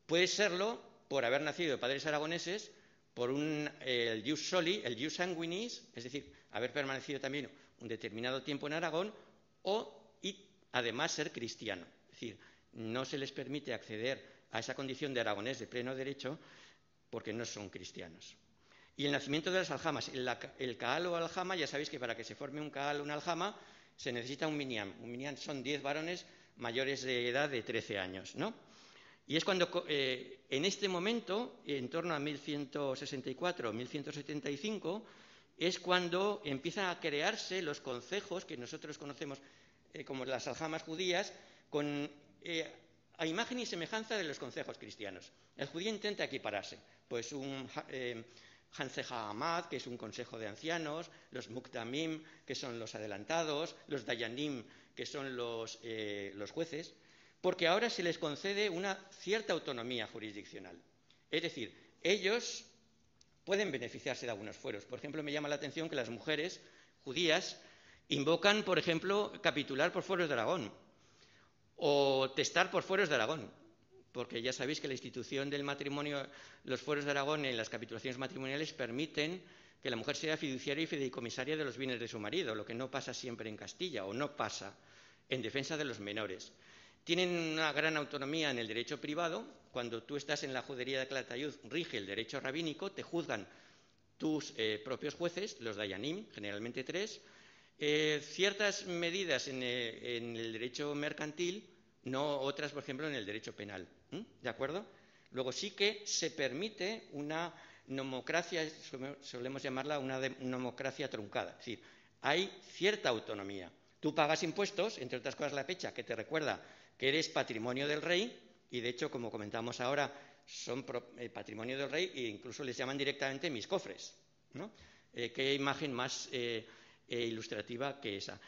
puede serlo por haber nacido de padres aragoneses, por el ius soli, el ius sanguinis, es decir, haber permanecido también un determinado tiempo en Aragón, y además ser cristiano. Es decir, no se les permite acceder a esa condición de aragonés de pleno derecho porque no son cristianos. Y el nacimiento de las aljamas, el caal o aljama, ya sabéis que para que se forme un caal o una aljama se necesita un minián. Un minián son 10 varones mayores de edad de 13 años, ¿no? Y es cuando, en este momento, en torno a 1164 o 1175, es cuando empiezan a crearse los concejos que nosotros conocemos como las aljamas judías, a imagen y semejanza de los concejos cristianos. El judío intenta equipararse, pues un Hanseja Hamad, que es un consejo de ancianos, los Muktamim, que son los adelantados, los Dayanim, que son los jueces, porque ahora se les concede una cierta autonomía jurisdiccional. Es decir, ellos pueden beneficiarse de algunos fueros. Por ejemplo, me llama la atención que las mujeres judías invocan, por ejemplo, capitular por fueros de Aragón o testar por fueros de Aragón, porque ya sabéis que la institución del matrimonio, los fueros de Aragón en las capitulaciones matrimoniales permiten que la mujer sea fiduciaria y fideicomisaria de los bienes de su marido, lo que no pasa siempre en Castilla o no pasa en defensa de los menores. Tienen una gran autonomía en el derecho privado. Cuando tú estás en la judería de Calatayud, rige el derecho rabínico, te juzgan tus propios jueces, los dayanim, generalmente 3. Ciertas medidas en el derecho mercantil, no otras, por ejemplo, en el derecho penal. ¿De acuerdo? Luego sí que se permite una nomocracia, solemos llamarla una nomocracia truncada. Es decir, hay cierta autonomía. Tú pagas impuestos, entre otras cosas la pecha, que te recuerda que eres patrimonio del rey, y de hecho, como comentamos ahora, son patrimonio del rey e incluso les llaman directamente mis cofres, ¿no? ¿Qué imagen más ilustrativa que esa?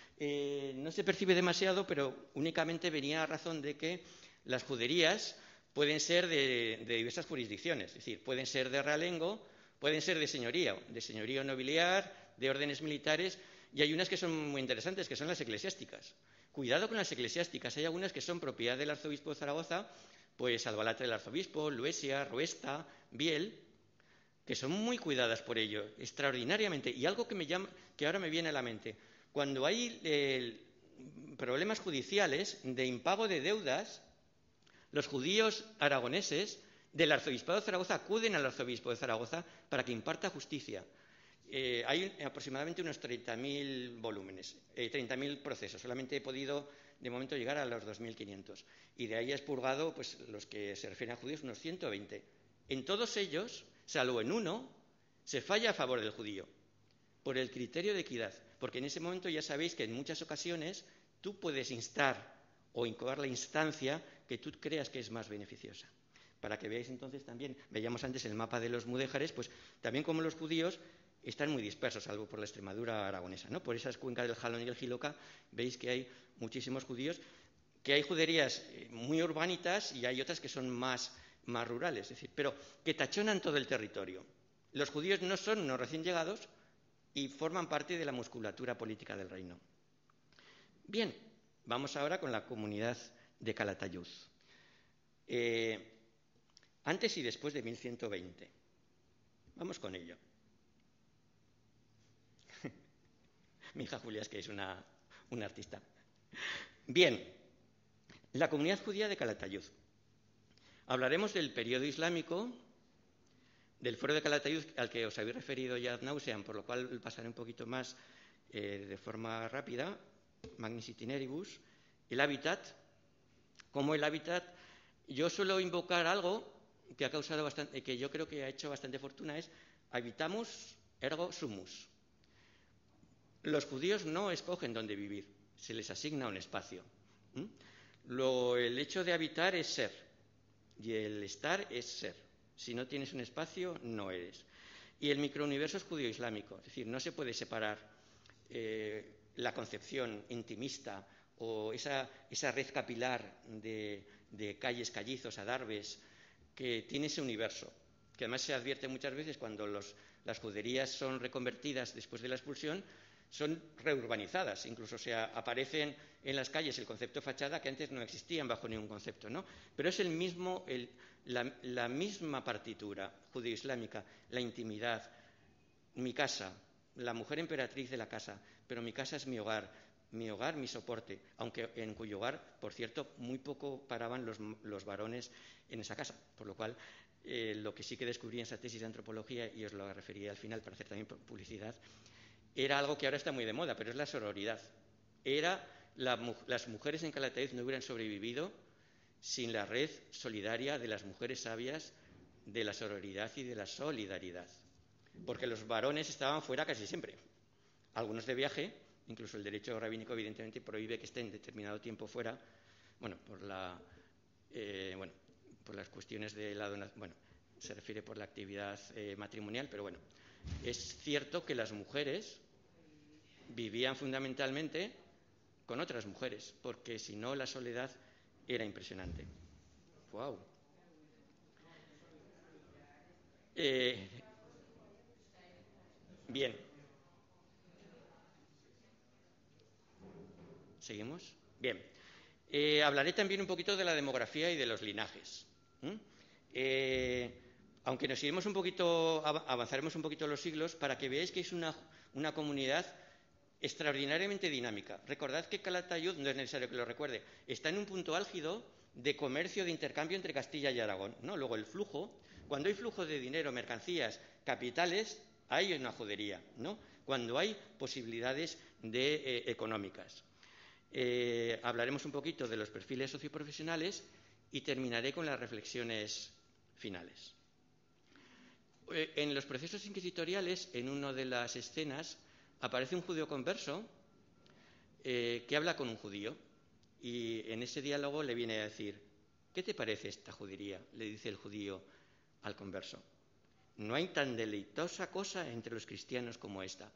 No se percibe demasiado, pero únicamente venía a razón de que las juderías pueden ser de diversas jurisdicciones, es decir, pueden ser de realengo, pueden ser de señorío nobiliar, de órdenes militares. Y hay unas que son muy interesantes, que son las eclesiásticas. Cuidado con las eclesiásticas. Hay algunas que son propiedad del arzobispo de Zaragoza, pues Albalate del arzobispo, Luesia, Ruesta, Biel, que son muy cuidadas por ello, extraordinariamente. Y algo que ahora me viene a la mente. Cuando hay problemas judiciales de impago de deudas, los judíos aragoneses del arzobispado de Zaragoza acuden al arzobispo de Zaragoza para que imparta justicia. Hay aproximadamente unos 30.000 volúmenes, 30.000 procesos. Solamente he podido, de momento, llegar a los 2.500. Y de ahí he expurgado, pues, los que se refieren a judíos, unos 120. En todos ellos, salvo en uno, se falla a favor del judío, por el criterio de equidad. Porque en ese momento ya sabéis que en muchas ocasiones tú puedes instar o incoar la instancia que tú creas que es más beneficiosa. Para que veáis entonces también, veíamos antes el mapa de los mudéjares, pues también como los judíos están muy dispersos, salvo por la Extremadura aragonesa, ¿no? Por esas cuencas del Jalón y el Jiloca veis que hay muchísimos judíos, que hay juderías muy urbanitas y hay otras que son más rurales, es decir, pero que tachonan todo el territorio. Los judíos no son unos recién llegados y forman parte de la musculatura política del reino. Bien, vamos ahora con la comunidad de Calatayud. Antes y después de 1120. Vamos con ello. Mi hija Julia es que es una artista. Bien, la comunidad judía de Calatayud. Hablaremos del periodo islámico, del fuero de Calatayud al que os habéis referido ya ad nauseam, por lo cual pasaré un poquito más de forma rápida, magnis itineribus, el hábitat. Como el hábitat, yo suelo invocar algo que ha causado bastante, que yo creo que ha hecho bastante fortuna, es habitamus ergo sumus. Los judíos no escogen dónde vivir, se les asigna un espacio. Luego, el hecho de habitar es ser, y el estar es ser. Si no tienes un espacio, no eres. Y el microuniverso es judío-islámico, es decir, no se puede separar la concepción intimista o esa red capilar de calles, callizos, adarves, que tiene ese universo, que además se advierte muchas veces cuando las juderías son reconvertidas después de la expulsión, son reurbanizadas, incluso aparecen en las calles el concepto fachada que antes no existían bajo ningún concepto, ¿no? Pero es la misma partitura judío-islámica, la intimidad, mi casa, la mujer emperatriz de la casa, pero mi casa es mi hogar, mi soporte, aunque en cuyo hogar, por cierto, muy poco paraban los varones en esa casa, por lo cual lo que sí que descubrí en esa tesis de antropología, y os lo referiré al final para hacer también publicidad, era algo que ahora está muy de moda, pero es la sororidad. Las mujeres en Calatayud no hubieran sobrevivido sin la red solidaria de las mujeres sabias, de la sororidad y de la solidaridad, porque los varones estaban fuera casi siempre, algunos de viaje, incluso el derecho rabínico evidentemente prohíbe que estén determinado tiempo fuera, bueno, por las cuestiones de la donación, bueno, se refiere por la actividad matrimonial, pero bueno, es cierto que las mujeres vivían fundamentalmente con otras mujeres, porque si no la soledad era impresionante. ¡Wow! Bien. ¿Seguimos? Bien. Hablaré también un poquito de la demografía y de los linajes. Aunque nos iremos un poquito, avanzaremos un poquito los siglos para que veáis que es una comunidad extraordinariamente dinámica. Recordad que Calatayud, no es necesario que lo recuerde, está en un punto álgido de comercio, de intercambio entre Castilla y Aragón, ¿no? Luego el flujo, cuando hay flujo de dinero, mercancías, capitales, hay una judería, ¿no? Cuando hay posibilidades económicas. Hablaremos un poquito de los perfiles socioprofesionales y terminaré con las reflexiones finales. En los procesos inquisitoriales, en una de las escenas, aparece un judío converso que habla con un judío y en ese diálogo le viene a decir: ¿qué te parece esta judería?, le dice el judío al converso. No hay tan deleitosa cosa entre los cristianos como esta.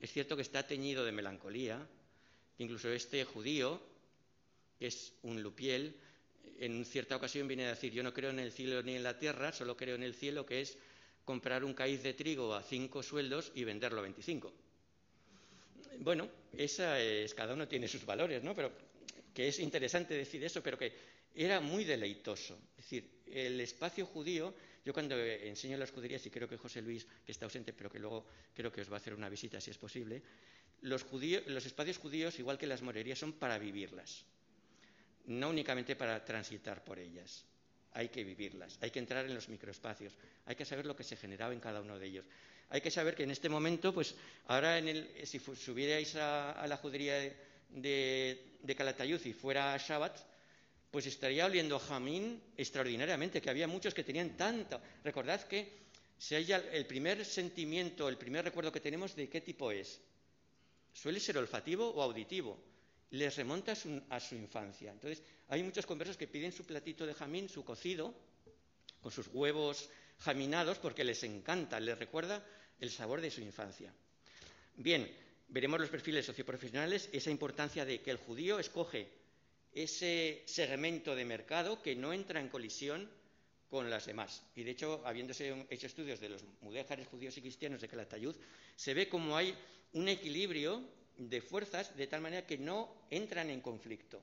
Es cierto que está teñido de melancolía, que incluso este judío, que es un lupiel, en cierta ocasión viene a decir: yo no creo en el cielo ni en la tierra, solo creo en el cielo, que es comprar un caíz de trigo a 5 sueldos y venderlo a 25. Bueno, cada uno tiene sus valores, ¿no? Pero que es interesante decir eso, pero que era muy deleitoso. Es decir, el espacio judío, yo cuando enseño las juderías, y creo que José Luis, que está ausente, pero que luego creo que os va a hacer una visita si es posible, los espacios judíos, igual que las morerías, son para vivirlas, no únicamente para transitar por ellas. Hay que vivirlas, hay que entrar en los microespacios, hay que saber lo que se generaba en cada uno de ellos. Hay que saber que en este momento, pues ahora si subierais a la judería de Calatayud y fuera a Shabbat, pues estaría oliendo jamín extraordinariamente, que había muchos que tenían tanta. Recordad que si hay el primer sentimiento, el primer recuerdo que tenemos de qué tipo es, suele ser olfativo o auditivo. Les remonta a su infancia. Entonces, hay muchos conversos que piden su platito de jamín, su cocido, con sus huevos jaminados, porque les encanta, les recuerda el sabor de su infancia. Bien, veremos los perfiles socioprofesionales, esa importancia de que el judío escoge ese segmento de mercado que no entra en colisión con las demás. Y, de hecho, habiéndose hecho estudios de los mudéjares judíos y cristianos de Calatayud, se ve como hay un equilibrio de fuerzas, de tal manera que no entran en conflicto,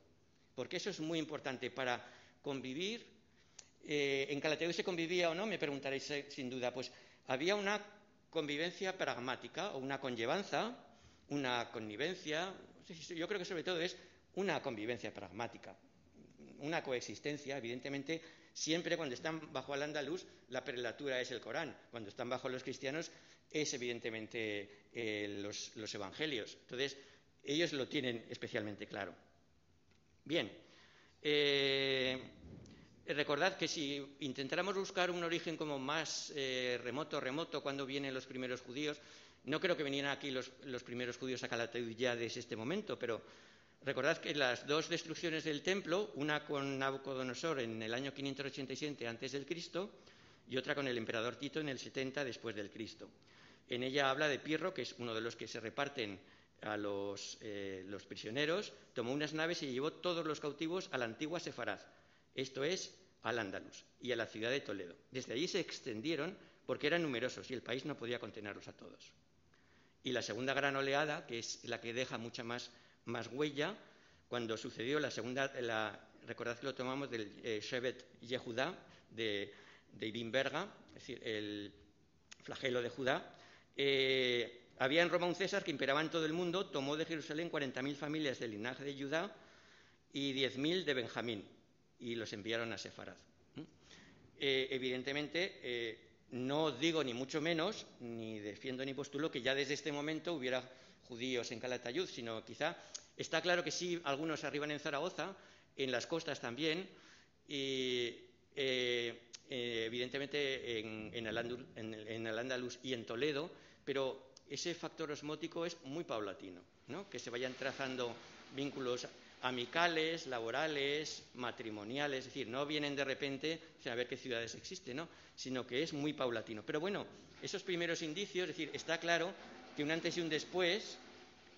porque eso es muy importante para convivir. En Calatayud se convivía o no, me preguntaréis sin duda, pues había una convivencia pragmática o una conllevanza, una connivencia. Yo creo que sobre todo es una convivencia pragmática, una coexistencia. Evidentemente, siempre cuando están bajo el andaluz, la prelatura es el Corán, cuando están bajo los cristianos es evidentemente los evangelios. Entonces, ellos lo tienen especialmente claro. Bien, recordad que si intentáramos buscar un origen como más remoto, cuando vienen los primeros judíos, no creo que vinieran aquí los primeros judíos a Calatayud ya desde este momento, pero Recordad que las dos destrucciones del templo, una con Nabucodonosor en el año 587 a.C. y otra con el emperador Tito en el 70 después del Cristo. En ella habla de Pirro, que es uno de los que se reparten a los prisioneros, tomó unas naves y llevó todos los cautivos a la antigua Sefarad, esto es, al Andalus y a la ciudad de Toledo. Desde allí se extendieron porque eran numerosos y el país no podía contenerlos a todos. Y la segunda gran oleada, que es la que deja mucha más huella, cuando sucedió la segunda, recordad que lo tomamos del Shevet Yehudá de Irimberga, es decir, el flagelo de Judá. Había en Roma un César que imperaba en todo el mundo, tomó de Jerusalén 40.000 familias del linaje de Judá y 10.000 de Benjamín, y los enviaron a Sefarad. Evidentemente, no digo ni mucho menos, ni defiendo ni postulo que ya desde este momento hubiera judíos en Calatayud, sino quizá está claro que sí, algunos arriban en Zaragoza, en las costas también, y evidentemente en Al-Ándalus y en Toledo, pero ese factor osmótico es muy paulatino, ¿no? Que se vayan trazando vínculos amicales, laborales, matrimoniales, es decir, no vienen de repente sin saber qué ciudades existen, ¿no? Sino que es muy paulatino. Pero bueno, esos primeros indicios, es decir, está claro que un antes y un después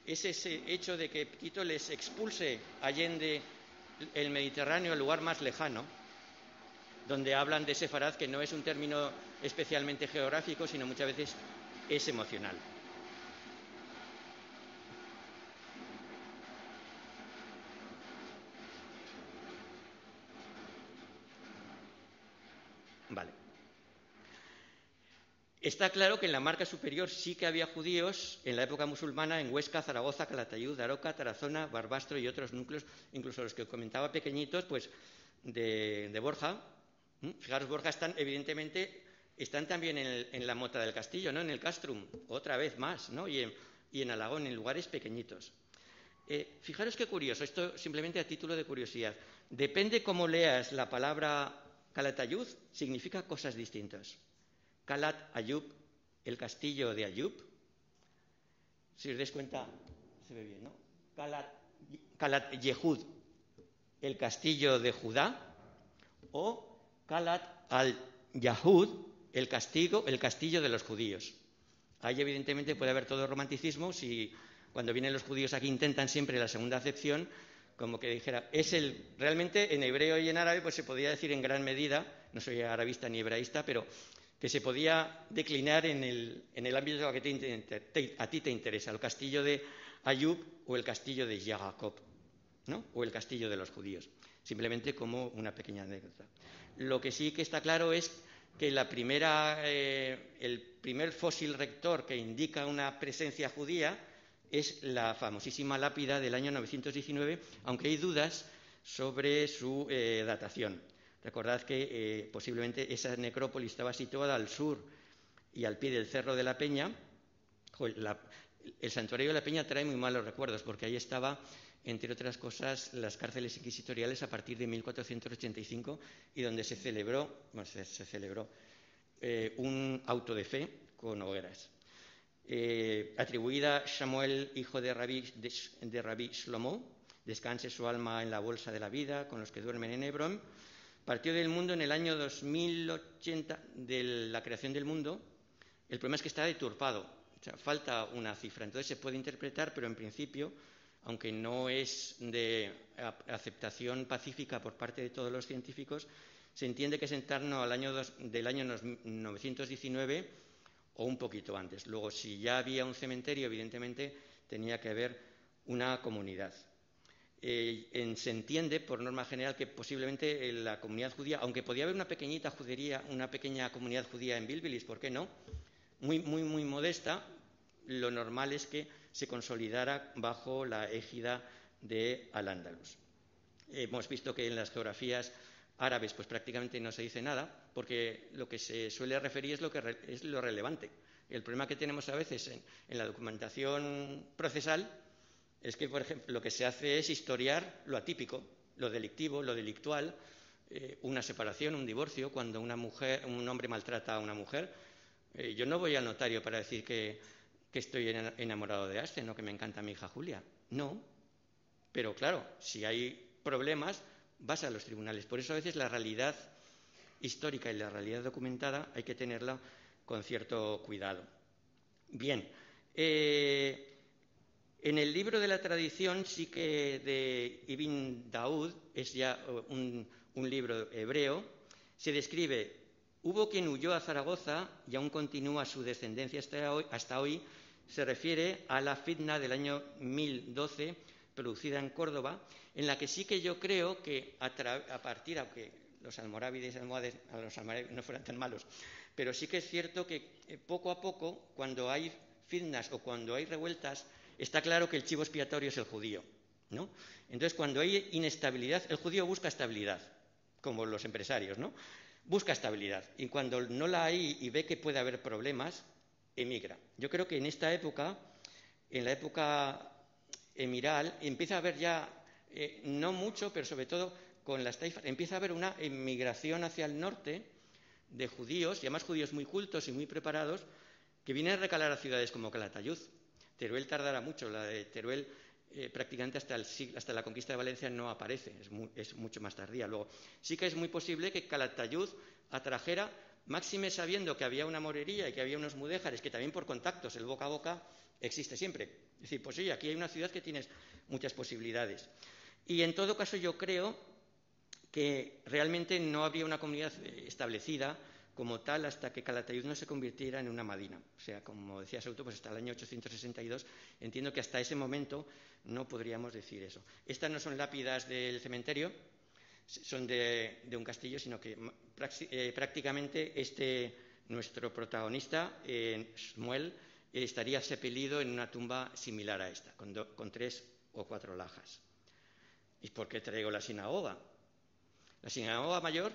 es ese hecho de que Tito les expulse allende el Mediterráneo, el lugar más lejano, donde hablan de Sefarad, que no es un término especialmente geográfico, sino muchas veces es emocional. Vale. Está claro que en la marca superior sí que había judíos en la época musulmana en Huesca, Zaragoza, Calatayud, Daroca, Tarazona, Barbastro y otros núcleos, incluso los que comentaba pequeñitos, pues de Borja. Fijaros, Borja están evidentemente también en la Mota del Castillo, ¿no? En el Castrum, otra vez más, ¿no? Y en Alagón, en lugares pequeñitos. Fijaros qué curioso, esto simplemente a título de curiosidad. Depende cómo leas la palabra Calatayud, significa cosas distintas. Calat Ayub, el castillo de Ayub. Si os dais cuenta, se ve bien, ¿no? Calat Yehud, el castillo de Judá. O Calat al-Yahud, el castillo de los judíos. Ahí, evidentemente, puede haber todo romanticismo. Si cuando vienen los judíos aquí intentan siempre la segunda acepción, como que dijera, realmente en hebreo y en árabe, pues se podía decir en gran medida, no soy arabista ni hebraísta, pero que se podía declinar en el ámbito que a ti te interesa, el castillo de Ayub o el castillo de Jacob, ¿no? O el castillo de los judíos, simplemente como una pequeña anécdota. Lo que sí que está claro es que el primer fósil rector que indica una presencia judía es la famosísima lápida del año 919, aunque hay dudas sobre su datación. Recordad que posiblemente esa necrópolis estaba situada al sur y al pie del Cerro de la Peña. El santuario de la Peña trae muy malos recuerdos, porque ahí estaba, entre otras cosas, las cárceles inquisitoriales a partir de 1485, y donde se celebró un auto de fe con hogueras. Atribuida a Samuel, hijo de Rabí Shlomo, descanse su alma en la bolsa de la vida, con los que duermen en Hebrón, partió del mundo en el año 2080 de la creación del mundo. El problema es que está deturpado, o sea, falta una cifra, entonces se puede interpretar, pero en principio, aunque no es de aceptación pacífica por parte de todos los científicos, se entiende que es en torno al año del año 919 o un poquito antes. Luego, si ya había un cementerio, evidentemente tenía que haber una comunidad. Se entiende, por norma general, que posiblemente la comunidad judía, aunque podía haber una pequeña comunidad judía en Bilbilis, ¿por qué no? Muy, muy, muy modesta. Lo normal es que se consolidara bajo la égida de Al-Ándalus. Hemos visto que en las geografías árabes pues prácticamente no se dice nada, porque lo que se suele referir es lo relevante. El problema que tenemos a veces en la documentación procesal es que, por ejemplo, lo que se hace es historiar lo atípico, lo delictivo, lo delictual, una separación, un divorcio, cuando un hombre maltrata a una mujer. Yo no voy al notario para decir que estoy enamorado de Asten, no, que me encanta mi hija Julia. No, Pero claro, si hay problemas, vas a los tribunales. Por eso a veces la realidad histórica y la realidad documentada hay que tenerla con cierto cuidado. Bien, en el libro de la tradición sí que de Ibn Daud, es ya un libro hebreo, se describe: hubo quien huyó a Zaragoza y aún continúa su descendencia hasta hoy, se refiere a la fitna del año 1012, producida en Córdoba, en la que sí que yo creo que aunque los almorávides y almohades no fueran tan malos, pero sí que es cierto que poco a poco, cuando hay fitnas o cuando hay revueltas, está claro que el chivo expiatorio es el judío, ¿no? Entonces, cuando hay inestabilidad, el judío busca estabilidad, como los empresarios, ¿no? Busca estabilidad, y cuando no la hay y ve que puede haber problemas, emigra. Yo creo que en esta época, en la época emiral, empieza a haber ya, no mucho, pero sobre todo con las taifas, empieza a haber una emigración hacia el norte de judíos, y además judíos muy cultos y muy preparados, que vienen a recalar a ciudades como Calatayud. Teruel tardará mucho, la de Teruel prácticamente hasta la conquista de Valencia no aparece, es mucho más tardía. Luego, sí que es muy posible que Calatayud atrajera, máxime sabiendo que había una morería y que había unos mudéjares, que también por contactos, el boca a boca existe siempre. Es decir, pues sí, aquí hay una ciudad que tienes muchas posibilidades. Y en todo caso yo creo que realmente no habría una comunidad establecida como tal hasta que Calatayud no se convirtiera en una madina. O sea, como decía Souto, pues hasta el año 862, entiendo que hasta ese momento no podríamos decir eso. Estas no son lápidas del cementerio, son de un castillo, sino que prácticamente nuestro protagonista, Shmuel, estaría sepelido en una tumba similar a esta, con 3 o 4 lajas. ¿Y por qué traigo la sinagoga? La sinagoga mayor.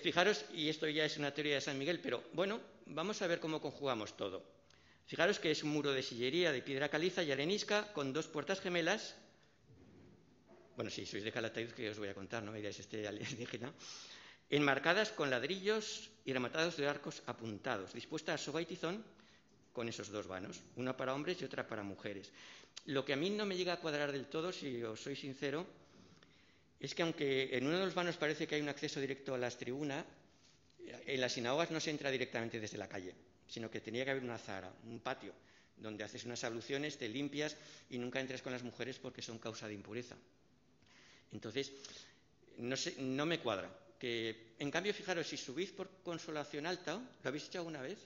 Fijaros, y esto ya es una teoría de San Miguel, pero bueno, vamos a ver cómo conjugamos todo. Fijaros que es un muro de sillería, de piedra caliza y arenisca, con 2 puertas gemelas. Bueno, si sois de Calatayud, que os voy a contar, ¿no? Miráis este alienígena. Enmarcadas con ladrillos y rematados de arcos apuntados, dispuesta a soga y tizón, con esos 2 vanos, una para hombres y otra para mujeres. Lo que a mí no me llega a cuadrar del todo, si os soy sincero, es que aunque en uno de los vanos parece que hay un acceso directo a las tribunas, en las sinagogas no se entra directamente desde la calle, sino que tenía que haber una zahara, un patio, donde haces unas abluciones, te limpias y nunca entras con las mujeres porque son causa de impureza. Entonces, no me cuadra. En cambio, fijaros, si subís por Consolación Alta, ¿lo habéis hecho alguna vez?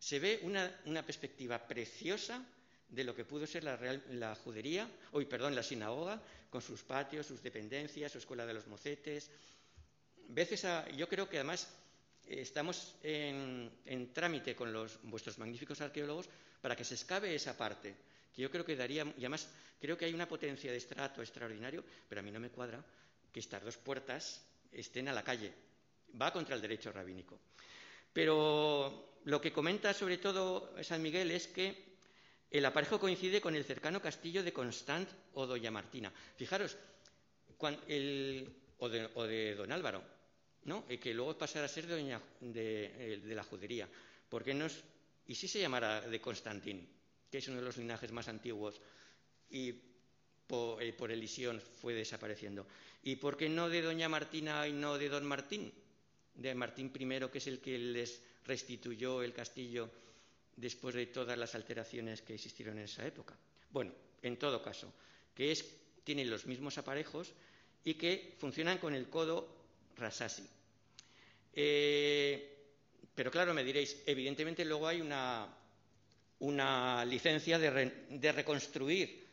Se ve una perspectiva preciosa de lo que pudo ser la sinagoga, con sus patios, sus dependencias, su escuela de los mocetes. Yo creo que además estamos en trámite con vuestros magníficos arqueólogos para que se excave esa parte, que yo creo que daría, y además creo que hay una potencia de estrato extraordinario, pero a mí no me cuadra que estas 2 puertas estén a la calle. Va contra el derecho rabínico. Pero lo que comenta sobre todo San Miguel es que el aparejo coincide con el cercano castillo de Constant o Doña Martina. Fijaros, o de Don Álvaro, ¿no? Que luego pasará a ser de la judería. ¿Por qué no es? ¿Y si se llamara de Constantín, que es uno de los linajes más antiguos y por elisión fue desapareciendo? ¿Y por qué no de Doña Martina y no de Don Martín? De Martín I, que es el que les restituyó el castillo después de todas las alteraciones que existieron en esa época. Bueno, en todo caso, tienen los mismos aparejos y que funcionan con el codo Rasasi. Pero claro, me diréis, evidentemente luego hay una licencia de reconstruir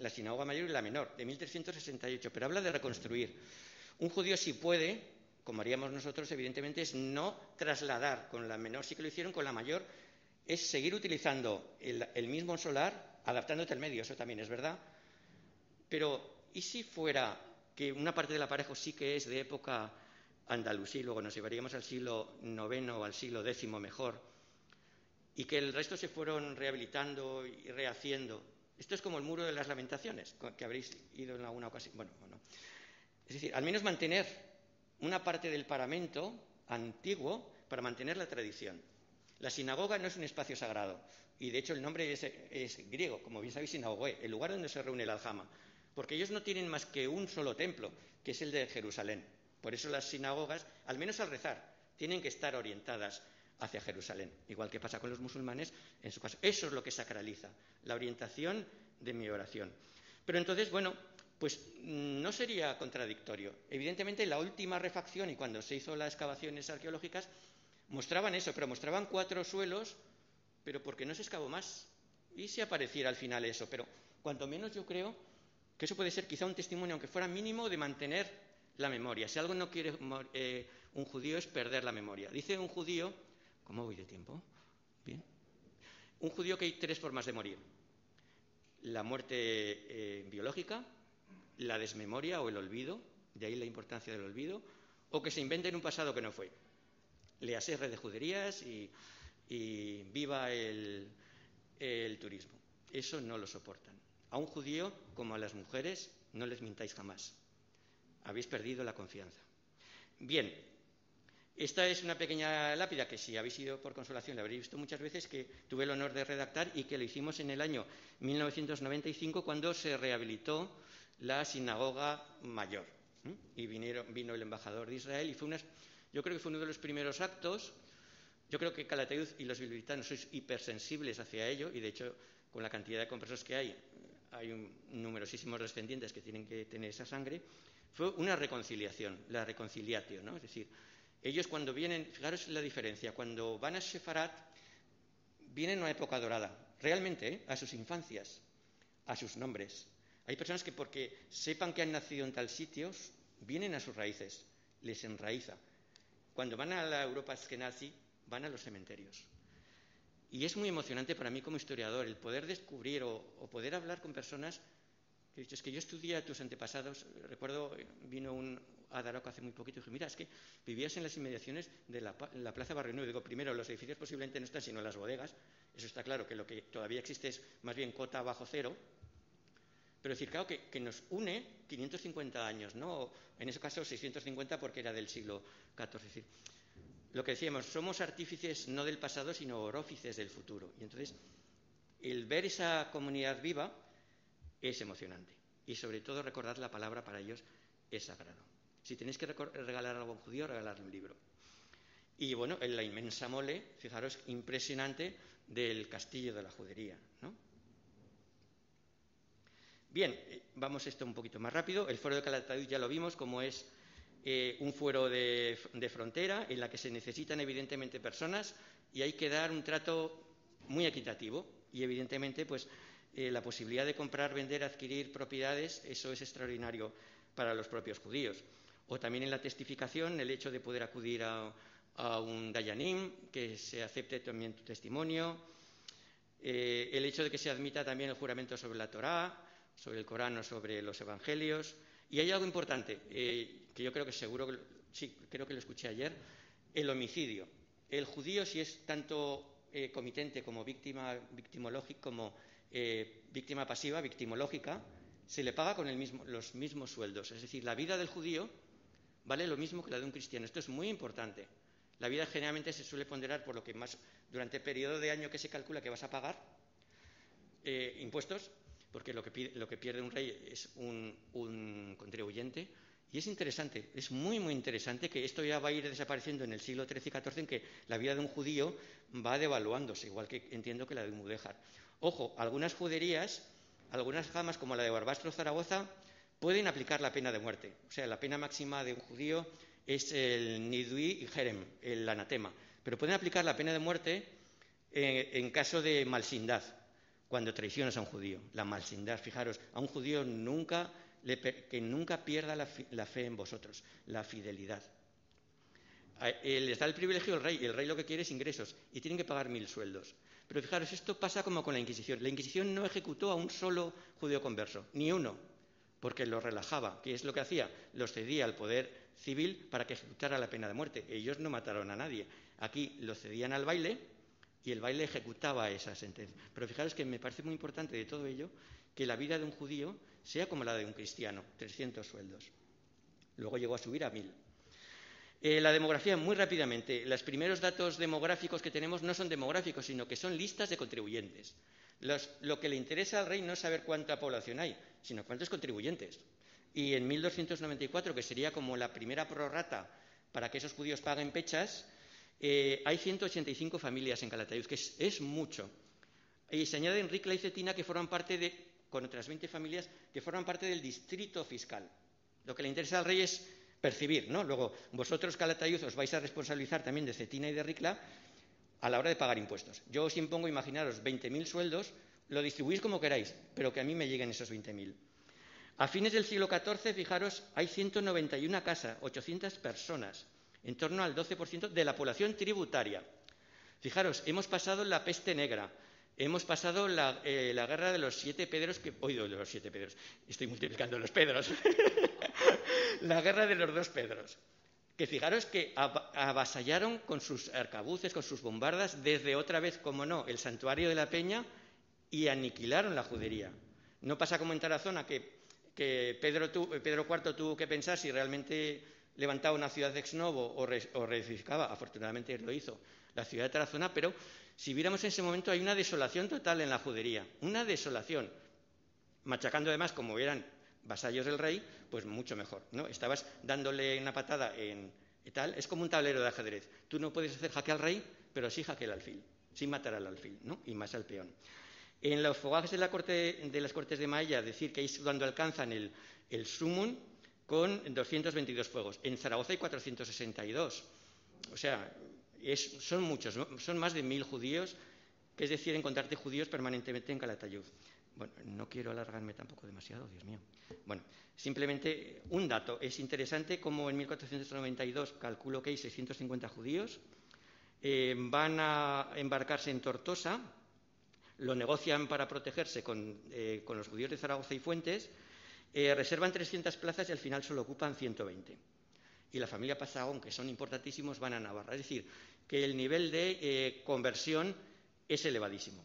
la sinagoga mayor y la menor, de 1368, pero habla de reconstruir. Un judío sí puede, como haríamos nosotros, evidentemente, es no trasladar con la menor, sí que lo hicieron con la mayor, es seguir utilizando el mismo solar, adaptándote al medio, eso también es verdad. Pero, ¿y si fuera que una parte del aparejo sí que es de época andalusí, luego nos llevaríamos al siglo IX o al siglo X mejor, y que el resto se fueron rehabilitando y rehaciendo? Esto es como el muro de las lamentaciones, que habréis ido en alguna ocasión. Bueno, no. Es decir, al menos mantener una parte del paramento antiguo para mantener la tradición. La sinagoga no es un espacio sagrado, y de hecho el nombre es griego, como bien sabéis, sinagogue, el lugar donde se reúne la aljama. porque ellos no tienen más que un solo templo, que es el de Jerusalén. Por eso las sinagogas, al menos al rezar, tienen que estar orientadas hacia Jerusalén, igual que pasa con los musulmanes en su caso. Eso es lo que sacraliza, la orientación de mi oración. Pero entonces, bueno, pues no sería contradictorio. Evidentemente, la última refacción y cuando se hizo las excavaciones arqueológicas mostraban eso, pero mostraban 4 suelos, pero porque no se excavó más. Y si apareciera al final eso, pero cuanto menos yo creo que eso puede ser quizá un testimonio, aunque fuera mínimo, de mantener la memoria. Si algo no quiere un judío es perder la memoria. Dice un judío, ¿cómo voy de tiempo? Bien. Un judío que hay 3 formas de morir: la muerte biológica, la desmemoria o el olvido, de ahí la importancia del olvido, o que se inventen un pasado que no fue. Léase Red de Juderías y viva el turismo. Eso no lo soportan. A un judío, como a las mujeres, no les mintáis jamás. Habéis perdido la confianza. Bien, esta es una pequeña lápida que, si habéis ido por consolación, la habréis visto muchas veces, que tuve el honor de redactar y que lo hicimos en el año 1995, cuando se rehabilitó la sinagoga mayor. Y vino el embajador de Israel y fue yo creo que fue uno de los primeros actos. Yo creo que Calatayud y los bilbilitanos sois hipersensibles hacia ello, y de hecho, con la cantidad de compresores que hay numerosísimos descendientes que tienen que tener esa sangre. Fue una reconciliación, la reconciliatio, ¿no? Es decir, ellos cuando vienen, fijaros la diferencia, cuando van a Sefarad, vienen a una época dorada, realmente, a sus infancias, a sus nombres. Hay personas que, porque sepan que han nacido en tal sitio, vienen a sus raíces, les enraiza. Cuando van a la Europa Ashkenazi, van a los cementerios. Y es muy emocionante para mí como historiador el poder descubrir o poder hablar con personas. He dicho, es que yo estudié a tus antepasados. Recuerdo, vino a Daroca hace muy poquito y dije, mira, es que vivías en las inmediaciones de la Plaza Barrio Nuevo. Digo, primero, los edificios posiblemente no están sino las bodegas. Eso está claro, que lo que todavía existe es más bien cota bajo cero. Pero decir, claro, que nos une 550 años, ¿no? O en ese caso 650, porque era del siglo XIV. Es decir, lo que decíamos, somos artífices no del pasado, sino orófices del futuro. Y entonces, el ver esa comunidad viva es emocionante, y sobre todo recordar la palabra para ellos es sagrado. Si tenéis que regalar algo a un judío, regalarle un libro. Y bueno, en la inmensa mole, fijaros, impresionante, del castillo de la Judería, ¿no? Bien, vamos esto un poquito más rápido. El fuero de Calatayud ya lo vimos, como es un fuero de frontera en la que se necesitan evidentemente personas y hay que dar un trato muy equitativo y evidentemente pues la posibilidad de comprar, vender, adquirir propiedades, eso es extraordinario para los propios judíos. O también en la testificación, el hecho de poder acudir a un dayanim, que se acepte también tu testimonio, el hecho de que se admita también el juramento sobre la Torá, sobre el Corán o sobre los evangelios. Y hay algo importante, que yo creo que seguro, sí, creo que lo escuché ayer, el homicidio. El judío, si es tanto comitente como víctima pasiva, victimológica, se le paga con los mismos sueldos. Es decir, la vida del judío vale lo mismo que la de un cristiano. Esto es muy importante. La vida generalmente se suele ponderar por lo que más, durante el periodo de año que se calcula que vas a pagar impuestos, porque lo que pierde un rey es un contribuyente. Y es interesante, es muy, muy interesante que esto ya va a ir desapareciendo en el siglo XIII y XIV, en que la vida de un judío va devaluándose, igual que entiendo que la de un mudéjar. Ojo, algunas juderías, algunas jamas, como la de Barbastro, Zaragoza, pueden aplicar la pena de muerte. O sea, la pena máxima de un judío es el nidui y jerem, el anatema. Pero pueden aplicar la pena de muerte en caso de malsindad, cuando traicionas a un judío. La malsindad, fijaros, a un judío nunca... que nunca pierda la fe en vosotros, la fidelidad. Les da el privilegio al rey, y el rey lo que quiere es ingresos, y tienen que pagar 1000 sueldos. Pero fijaros, esto pasa como con la Inquisición. La Inquisición no ejecutó a un solo judío converso, ni uno, porque lo relajaba. ¿Qué es lo que hacía? Los cedía al poder civil para que ejecutara la pena de muerte. Ellos no mataron a nadie. Aquí los cedían al baile, y el baile ejecutaba esa sentencia. Pero fijaros que me parece muy importante de todo ello que la vida de un judío sea como la de un cristiano, 300 sueldos. Luego llegó a subir a 1000. La demografía, muy rápidamente, los primeros datos demográficos que tenemos no son demográficos, sino que son listas de contribuyentes. Lo que le interesa al rey no es saber cuánta población hay, sino cuántos contribuyentes. Y en 1294, que sería como la primera prorrata para que esos judíos paguen pechas, hay 185 familias en Calatayud, que es mucho. Y se añade Enrique y Cetina, que forman parte de, con otras 20 familias, que forman parte del distrito fiscal. Lo que le interesa al rey es percibir, ¿no? Luego, vosotros, Calatayud, os vais a responsabilizar también de Cetina y de Ricla a la hora de pagar impuestos. Yo os impongo, imaginaros, 20.000 sueldos, lo distribuís como queráis, pero que a mí me lleguen esos 20.000. A fines del siglo XIV, fijaros, hay 191 casas, 800 personas, en torno al 12% de la población tributaria. Fijaros, hemos pasado la peste negra, hemos pasado la guerra de los siete Pedros, que hoy de los siete Pedros, estoy multiplicando los Pedros, la guerra de los dos Pedros, que fijaros que avasallaron con sus arcabuces, con sus bombardas, desde otra vez, como no, el santuario de la Peña, y aniquilaron la judería. No pasa como en Tarazona, que Pedro IV tuvo que pensar si realmente levantaba una ciudad ex novo o reedificaba. Afortunadamente lo hizo la ciudad de Tarazona, pero si viéramos en ese momento hay una desolación total en la judería, una desolación, machacando además como eran vasallos del rey, pues mucho mejor, ¿no? Estabas dándole una patada en tal, es como un tablero de ajedrez. Tú no puedes hacer jaque al rey, pero sí jaque al alfil, sí matar al alfil, ¿no? Y más al peón. En los fogajes de las Cortes de Maella, decir que es cuando alcanzan el sumum con 222 fuegos. En Zaragoza hay 462. O sea, son muchos, ¿no? Son más de 1.000 judíos, que es decir, encontrarte judíos permanentemente en Calatayud. Bueno, no quiero alargarme tampoco demasiado, Dios mío. Bueno, simplemente un dato. Es interesante cómo en 1492 calculo que hay 650 judíos. Van a embarcarse en Tortosa. Lo negocian para protegerse con los judíos de Zaragoza y Fuentes, reservan 300 plazas y al final solo ocupan 120. Y la familia Pasagón, que son importantísimos, van a Navarra. Es decir, que el nivel de conversión es elevadísimo.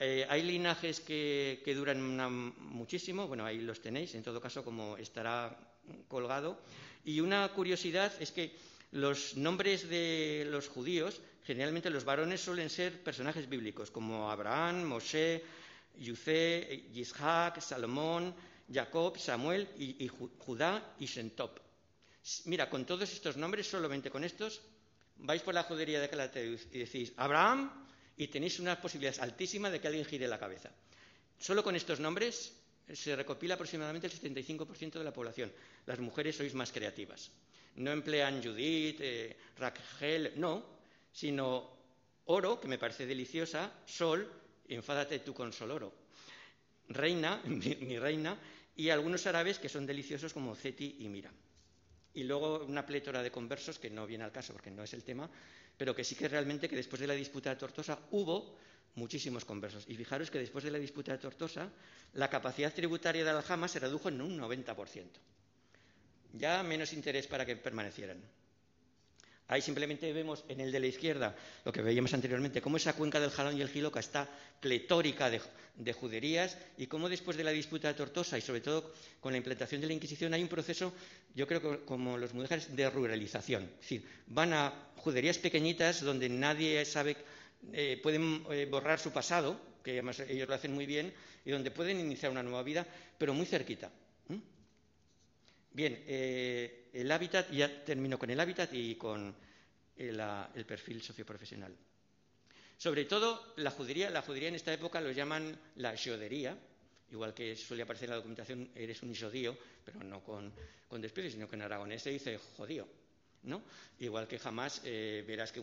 Hay linajes que duran muchísimo, bueno, ahí los tenéis, en todo caso, como estará colgado. Y una curiosidad es que los nombres de los judíos, generalmente los varones, suelen ser personajes bíblicos, como Abraham, Moshe, Yuzé, Isaac, Salomón, Jacob, Samuel, y Judá y Shentop. Mira, con todos estos nombres, solamente con estos, vais por la judería de Calatayud y decís Abraham, y tenéis unas posibilidades altísimas de que alguien gire la cabeza. Solo con estos nombres se recopila aproximadamente el 75% de la población. Las mujeres sois más creativas. No emplean Judith, Raquel, no, sino oro, que me parece deliciosa, sol, enfádate tú con sol oro, reina, mi reina, y algunos árabes que son deliciosos como Zeti y Mira. Y luego una plétora de conversos, que no viene al caso porque no es el tema, pero que sí que realmente que después de la disputa de Tortosa hubo muchísimos conversos. Y fijaros que después de la disputa de Tortosa, la capacidad tributaria de Aljama se redujo en un 90%. Ya menos interés para que permanecieran. Ahí simplemente vemos en el de la izquierda lo que veíamos anteriormente, cómo esa cuenca del Jalón y el Jiloca está pletórica de juderías, y cómo después de la disputa de Tortosa y sobre todo con la implantación de la Inquisición hay un proceso, yo creo que como los mudéjares, de ruralización. Es decir, van a juderías pequeñitas donde nadie sabe, pueden borrar su pasado, que además ellos lo hacen muy bien, y donde pueden iniciar una nueva vida, pero muy cerquita. Bien, el hábitat, ya termino con el hábitat y con el perfil socioprofesional. Sobre todo, la judería en esta época lo llaman la ixodería, igual que suele aparecer en la documentación, eres un ixodío, pero no con desprecio, sino que en aragonés se dice jodío, ¿no? Igual que jamás verás que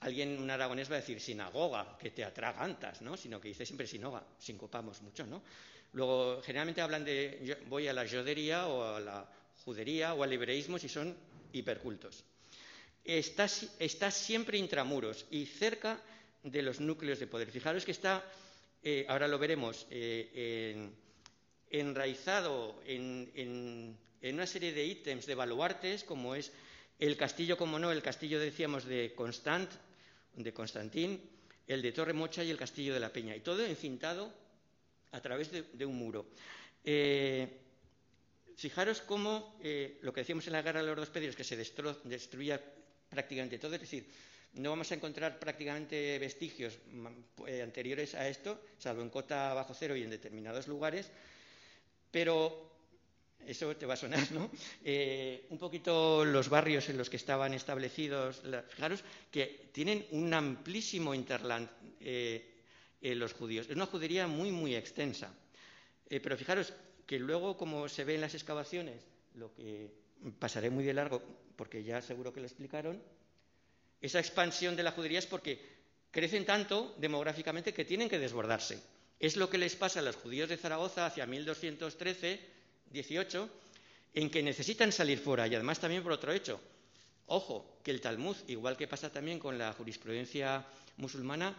alguien, un aragonés, va a decir sinagoga, que te atragantas, ¿no? Sino que dice siempre sinagoga, sincopamos mucho, ¿no? Luego, generalmente hablan de yo voy a la yodería o a la judería o al hebreísmo si son hipercultos. Está siempre intramuros y cerca de los núcleos de poder. Fijaros que está, ahora lo veremos, enraizado en una serie de ítems, de baluartes, como es el castillo, como no, el castillo, decíamos, de Constantín, el de Torre Mocha y el castillo de la Peña. Y todo encintado a través de un muro. Fijaros cómo lo que decíamos en la guerra de los dos Pedros, que se destruía prácticamente todo, es decir, No vamos a encontrar prácticamente vestigios anteriores a esto, salvo en cota bajo cero y en determinados lugares, pero eso te va a sonar, ¿no? Un poquito los barrios en los que estaban establecidos, fijaros que tienen un amplísimo interland los judíos. Es una judería muy, muy extensa. Pero fijaros que luego, como se ve en las excavaciones, lo que pasaré muy de largo, porque ya seguro que lo explicaron, esa expansión de la judería es porque crecen tanto demográficamente que tienen que desbordarse. Es lo que les pasa a los judíos de Zaragoza hacia 1213-18, en que necesitan salir fuera. Y además también por otro hecho, ojo, que el Talmud, igual que pasa también con la jurisprudencia musulmana,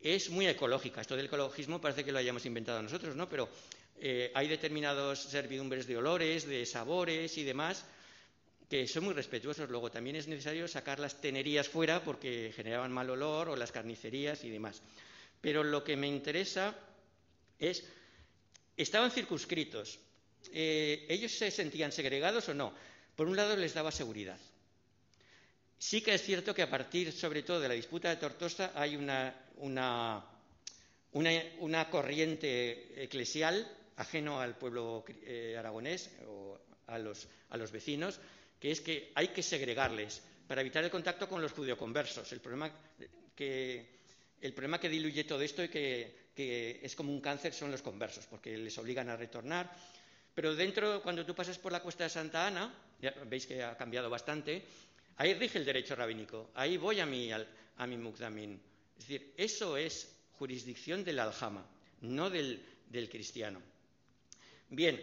es muy ecológica. Esto del ecologismo parece que lo hayamos inventado nosotros, ¿no? Pero hay determinados servidumbres de olores, de sabores y demás, que son muy respetuosos. Luego también es necesario sacar las tenerías fuera porque generaban mal olor, o las carnicerías y demás. Pero lo que me interesa es, estaban circunscritos. ¿Ellos se sentían segregados o no? Por un lado les daba seguridad. Sí que es cierto que a partir, sobre todo, de la disputa de Tortosa hay una corriente eclesial ajeno al pueblo aragonés o a los vecinos, que es que hay que segregarles para evitar el contacto con los judeoconversos. El problema que diluye todo esto y que es como un cáncer son los conversos, porque les obligan a retornar. Pero dentro, cuando tú pasas por la Cuesta de Santa Ana, ya veis que ha cambiado bastante, ahí rige el derecho rabínico, ahí voy a mi mukdamin. Es decir, eso es jurisdicción del aljama, no del cristiano. Bien,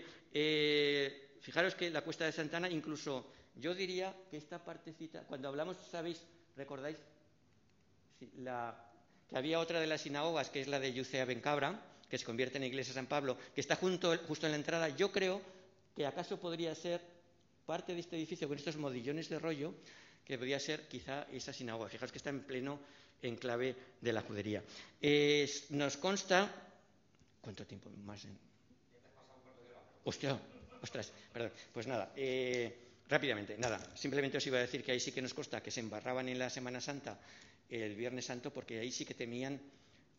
fijaros que la Cuesta de Santa Ana, incluso yo diría que esta partecita, cuando hablamos, ¿sabéis? ¿Recordáis? Que había otra de las sinagogas, que es la de Yucea Bencabra, que se convierte en iglesia San Pablo, que está justo en la entrada. Yo creo que acaso podría ser parte de este edificio, con estos modillones de rollo, que podría ser quizá esa sinagoga. Fijaos que está en pleno enclave de la judería. Nos consta... ¿Cuánto tiempo más? Ostras, perdón. Pues nada, rápidamente, nada. Simplemente os iba a decir que ahí sí que nos consta que se embarraban en la Semana Santa, el Viernes Santo, porque ahí sí que temían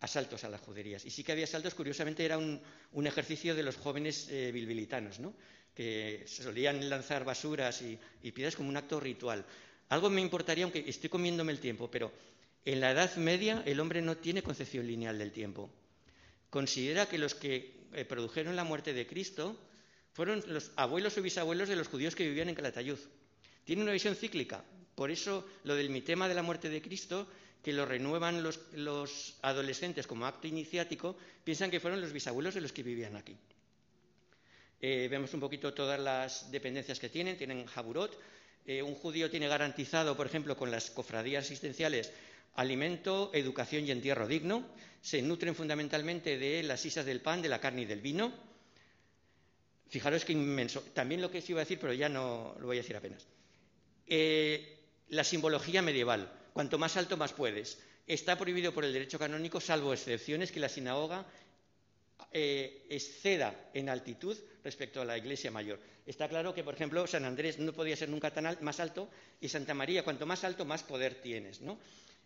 asaltos a las juderías. Y sí que había asaltos, curiosamente era un ejercicio de los jóvenes bilbilitanos, ¿no? Que solían lanzar basuras y piedras como un acto ritual. Algo me importaría, aunque estoy comiéndome el tiempo, pero en la Edad Media el hombre no tiene concepción lineal del tiempo. Considera que los que produjeron la muerte de Cristo fueron los abuelos o bisabuelos de los judíos que vivían en Calatayud. Tiene una visión cíclica. Por eso lo del mitema de la muerte de Cristo, que lo renuevan los adolescentes como acto iniciático, piensan que fueron los bisabuelos de los que vivían aquí. Vemos un poquito todas las dependencias que tienen. Tienen jaburot. Un judío tiene garantizado, por ejemplo, con las cofradías asistenciales, alimento, educación y entierro digno. Se nutren fundamentalmente de las sisas del pan, de la carne y del vino. Fijaros que inmenso. También lo que os iba a decir, pero ya no lo voy a decir apenas. La simbología medieval. Cuanto más alto, más puedes. Está prohibido por el derecho canónico, salvo excepciones, que la sinagoga exceda en altitud respecto a la iglesia mayor. Está claro que, por ejemplo, San Andrés no podía ser nunca más alto, y Santa María, cuanto más alto, más poder tienes, ¿no?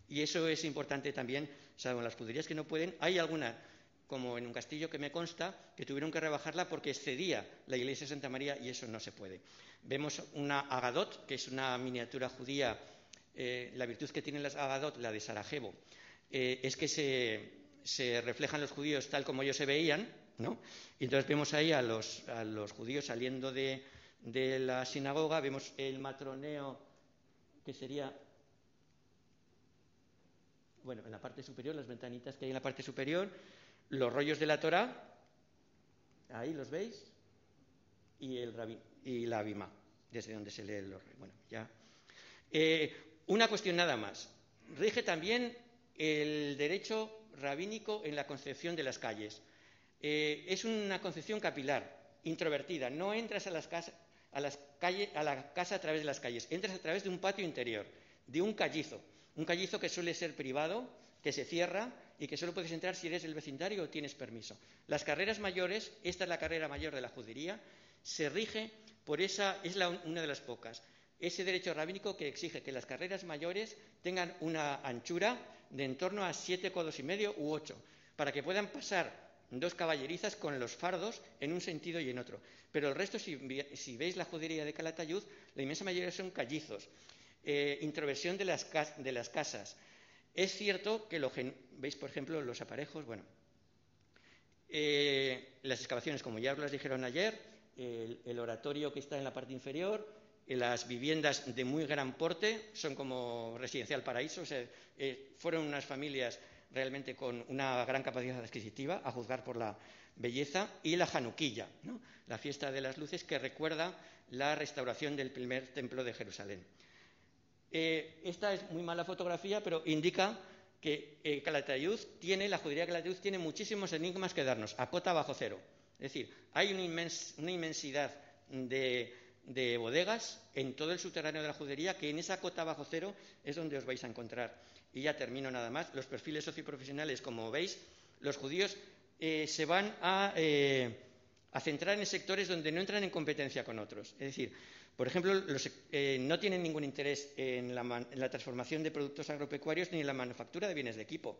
Y eso es importante también, salvo en las juderías que no pueden. Hay alguna, como en un castillo que me consta, que tuvieron que rebajarla porque excedía la iglesia de Santa María y eso no se puede. Vemos una agadot, que es una miniatura judía. La virtud que tienen las Agadot, la de Sarajevo, es que se reflejan los judíos tal como ellos se veían, ¿no? Y entonces vemos ahí a los judíos saliendo de la sinagoga, vemos el matroneo que sería, bueno, en la parte superior, las ventanitas que hay en la parte superior, los rollos de la Torá, ahí los veis, y el rabí, y la Bimá, desde donde se lee los... Bueno, ya... Una cuestión nada más. Rige también el derecho rabínico en la concepción de las calles. Es una concepción capilar, introvertida. No entras a la casa a través de las calles. Entras a través de un patio interior, de un callizo. Un callizo que suele ser privado, que se cierra y que solo puedes entrar si eres del vecindario o tienes permiso. Las carreras mayores, esta es la carrera mayor de la judería, se rige por esa, es una de las pocas. ese derecho rabínico que exige que las carreras mayores tengan una anchura de en torno a 7,5 u 8, para que puedan pasar dos caballerizas con los fardos en un sentido y en otro. Pero el resto, si veis la judería de Calatayud, la inmensa mayoría son callizos, introversión de las casas. Es cierto que, veis por ejemplo los aparejos, bueno, las excavaciones, como ya os las dijeron ayer, el oratorio que está en la parte inferior, las viviendas de muy gran porte, son como residencial paraíso, o sea, fueron unas familias realmente con una gran capacidad adquisitiva, a juzgar por la belleza, y la Januquilla, ¿no?, la fiesta de las luces, que recuerda la restauración del primer templo de Jerusalén. Esta es muy mala fotografía, pero indica que la judería de Calatayud tiene muchísimos enigmas que darnos, a cota bajo cero. Es decir, hay una inmensidad de bodegas en todo el subterráneo de la judería, que en esa cota bajo cero es donde os vais a encontrar. Y ya termino nada más. Los perfiles socioprofesionales, como veis, los judíos se van a centrar en sectores donde no entran en competencia con otros. Es decir, por ejemplo, no tienen ningún interés en la transformación de productos agropecuarios ni en la manufactura de bienes de equipo.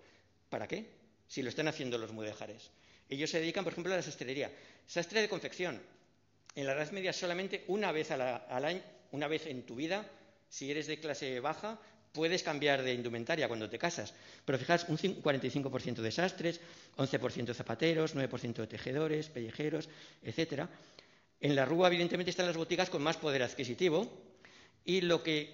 ¿Para qué? Si lo están haciendo los mudéjares. Ellos se dedican, por ejemplo, a la sastrería. Sastre de confección. En la Edad Media solamente una vez al año, una vez en tu vida, si eres de clase baja, puedes cambiar de indumentaria cuando te casas. Pero fijaos, un 45% de sastres, 11% zapateros, 9% de tejedores, pellejeros, etcétera. En la Rúa, evidentemente, están las boticas con más poder adquisitivo y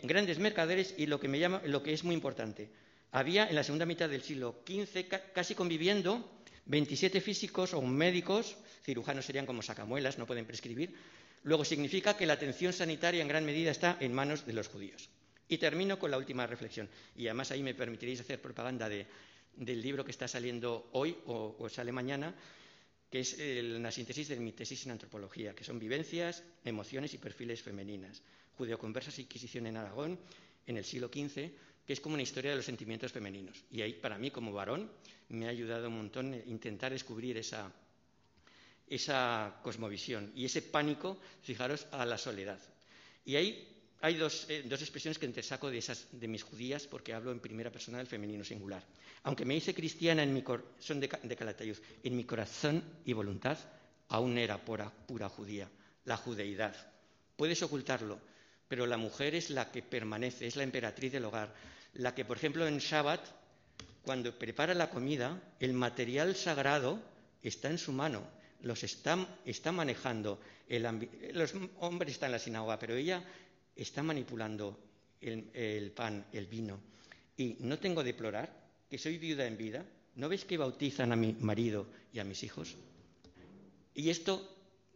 grandes mercaderes, y lo que es muy importante. Había, en la segunda mitad del siglo XV, casi conviviendo, 27 físicos o médicos, cirujanos serían como sacamuelas, no pueden prescribir. Luego significa que la atención sanitaria en gran medida está en manos de los judíos. Y termino con la última reflexión. Y además ahí me permitiréis hacer propaganda del libro que está saliendo hoy o sale mañana, que es una síntesis de mi tesis en antropología, que son vivencias, emociones y perfiles femeninas. Judeoconversas e Inquisición en Aragón en el siglo XV, que es como una historia de los sentimientos femeninos. Y ahí, para mí, como varón, me ha ayudado un montón intentar descubrir esa cosmovisión y ese pánico, fijaros, a la soledad. Y ahí hay dos expresiones que te saco de mis judías, porque hablo en primera persona del femenino singular. Aunque me hice cristiana, son de Calatayud, en mi corazón y voluntad aún era pura judía, la judeidad. Puedes ocultarlo, pero la mujer es la que permanece, es la emperatriz del hogar, la que, por ejemplo, en Shabbat, cuando prepara la comida, el material sagrado está en su mano, está manejando. Los hombres están en la sinagoga, pero ella está manipulando el pan, el vino. Y no tengo de deplorar que soy viuda en vida. ¿No ves que bautizan a mi marido y a mis hijos? Y esto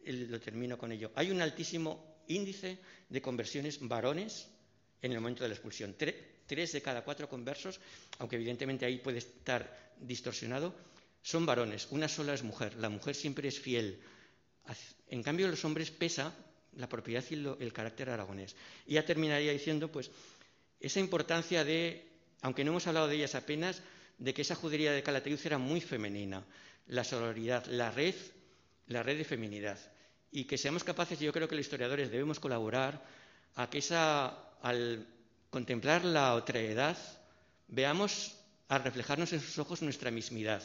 lo termino con ello. Hay un altísimo índice de conversiones varones en el momento de la expulsión. 3 de cada 4 conversos, aunque evidentemente ahí puede estar distorsionado, son varones. Una sola es mujer. La mujer siempre es fiel. En cambio, los hombres pesa la propiedad y el carácter aragonés. Y ya terminaría diciendo, pues, esa importancia aunque no hemos hablado de ellas apenas, de que esa judería de Calatayud era muy femenina. La sororidad, la red de feminidad. Y que seamos capaces, yo creo que los historiadores debemos colaborar, a que al contemplar la otredad veamos, al reflejarnos en sus ojos, nuestra mismidad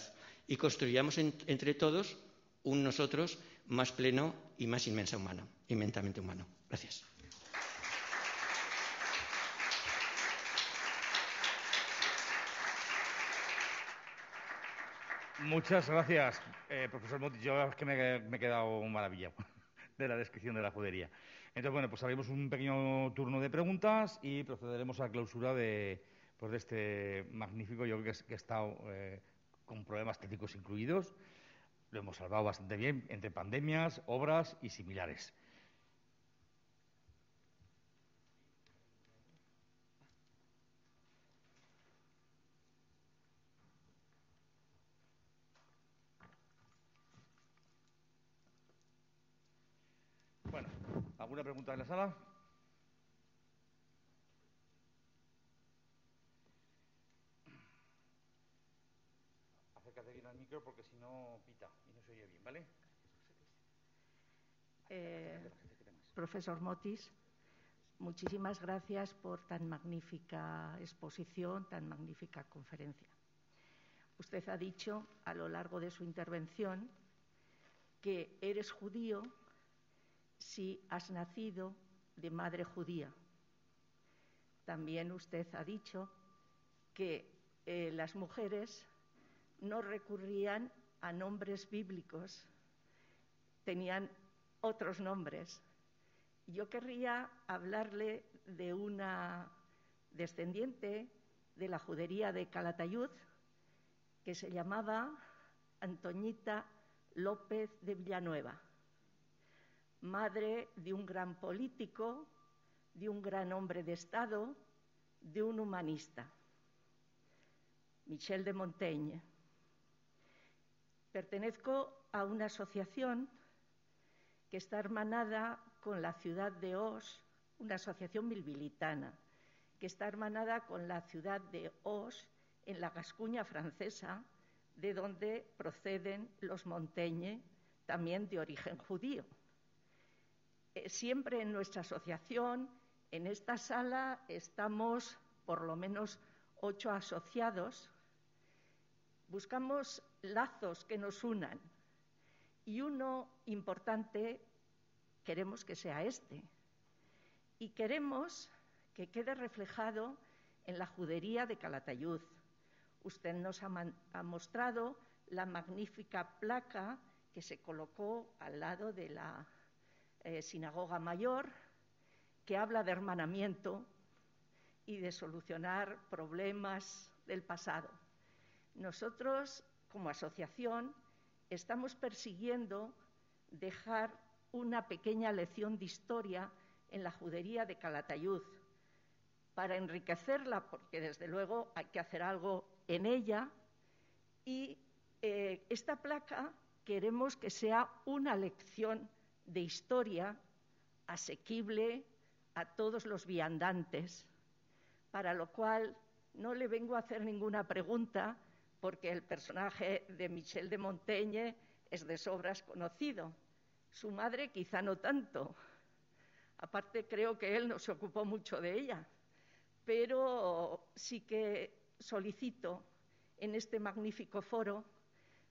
y construyamos entre todos un nosotros más pleno y más inmensamente humano. Gracias. Muchas gracias, profesor Motis. Yo es que me he quedado maravillado de la descripción de la judería. Entonces, bueno, pues haremos un pequeño turno de preguntas y procederemos a la clausura de este magnífico, yo creo que ha estado con problemas técnicos incluidos. Lo hemos salvado bastante bien entre pandemias, obras y similares. ¿Alguna pregunta en la sala? Acércate bien al micro porque si no pita y no se oye bien, ¿vale? Profesor Motis, Muchísimas gracias por tan magnífica exposición, tan magnífica conferencia. Usted ha dicho a lo largo de su intervención que eres judío si has nacido de madre judía. También usted ha dicho que las mujeres no recurrían a nombres bíblicos, tenían otros nombres. Yo querría hablarle de una descendiente de la judería de Calatayud que se llamaba Antoñita López de Villanueva, madre de un gran político, de un gran hombre de Estado, de un humanista, Michel de Montaigne. Pertenezco a una asociación que está hermanada con la ciudad de Oss, una asociación bilbilitana, que está hermanada con la ciudad de Oss, en la Gascuña francesa, de donde proceden los Montaigne, también de origen judío. Siempre en nuestra asociación, en esta sala, estamos por lo menos 8 asociados. Buscamos lazos que nos unan y uno importante queremos que sea este. Y queremos que quede reflejado en la judería de Calatayud. Usted nos ha mostrado la magnífica placa que se colocó al lado de la sinagoga mayor, que habla de hermanamiento y de solucionar problemas del pasado. Nosotros, como asociación, estamos persiguiendo dejar una pequeña lección de historia en la judería de Calatayud, para enriquecerla, porque desde luego hay que hacer algo en ella, y esta placa queremos que sea una lección de historia asequible a todos los viandantes, para lo cual no le vengo a hacer ninguna pregunta, porque el personaje de Michel de Montaigne es de sobras conocido. Su madre quizá no tanto, aparte creo que él no se ocupó mucho de ella, pero sí que solicito en este magnífico foro,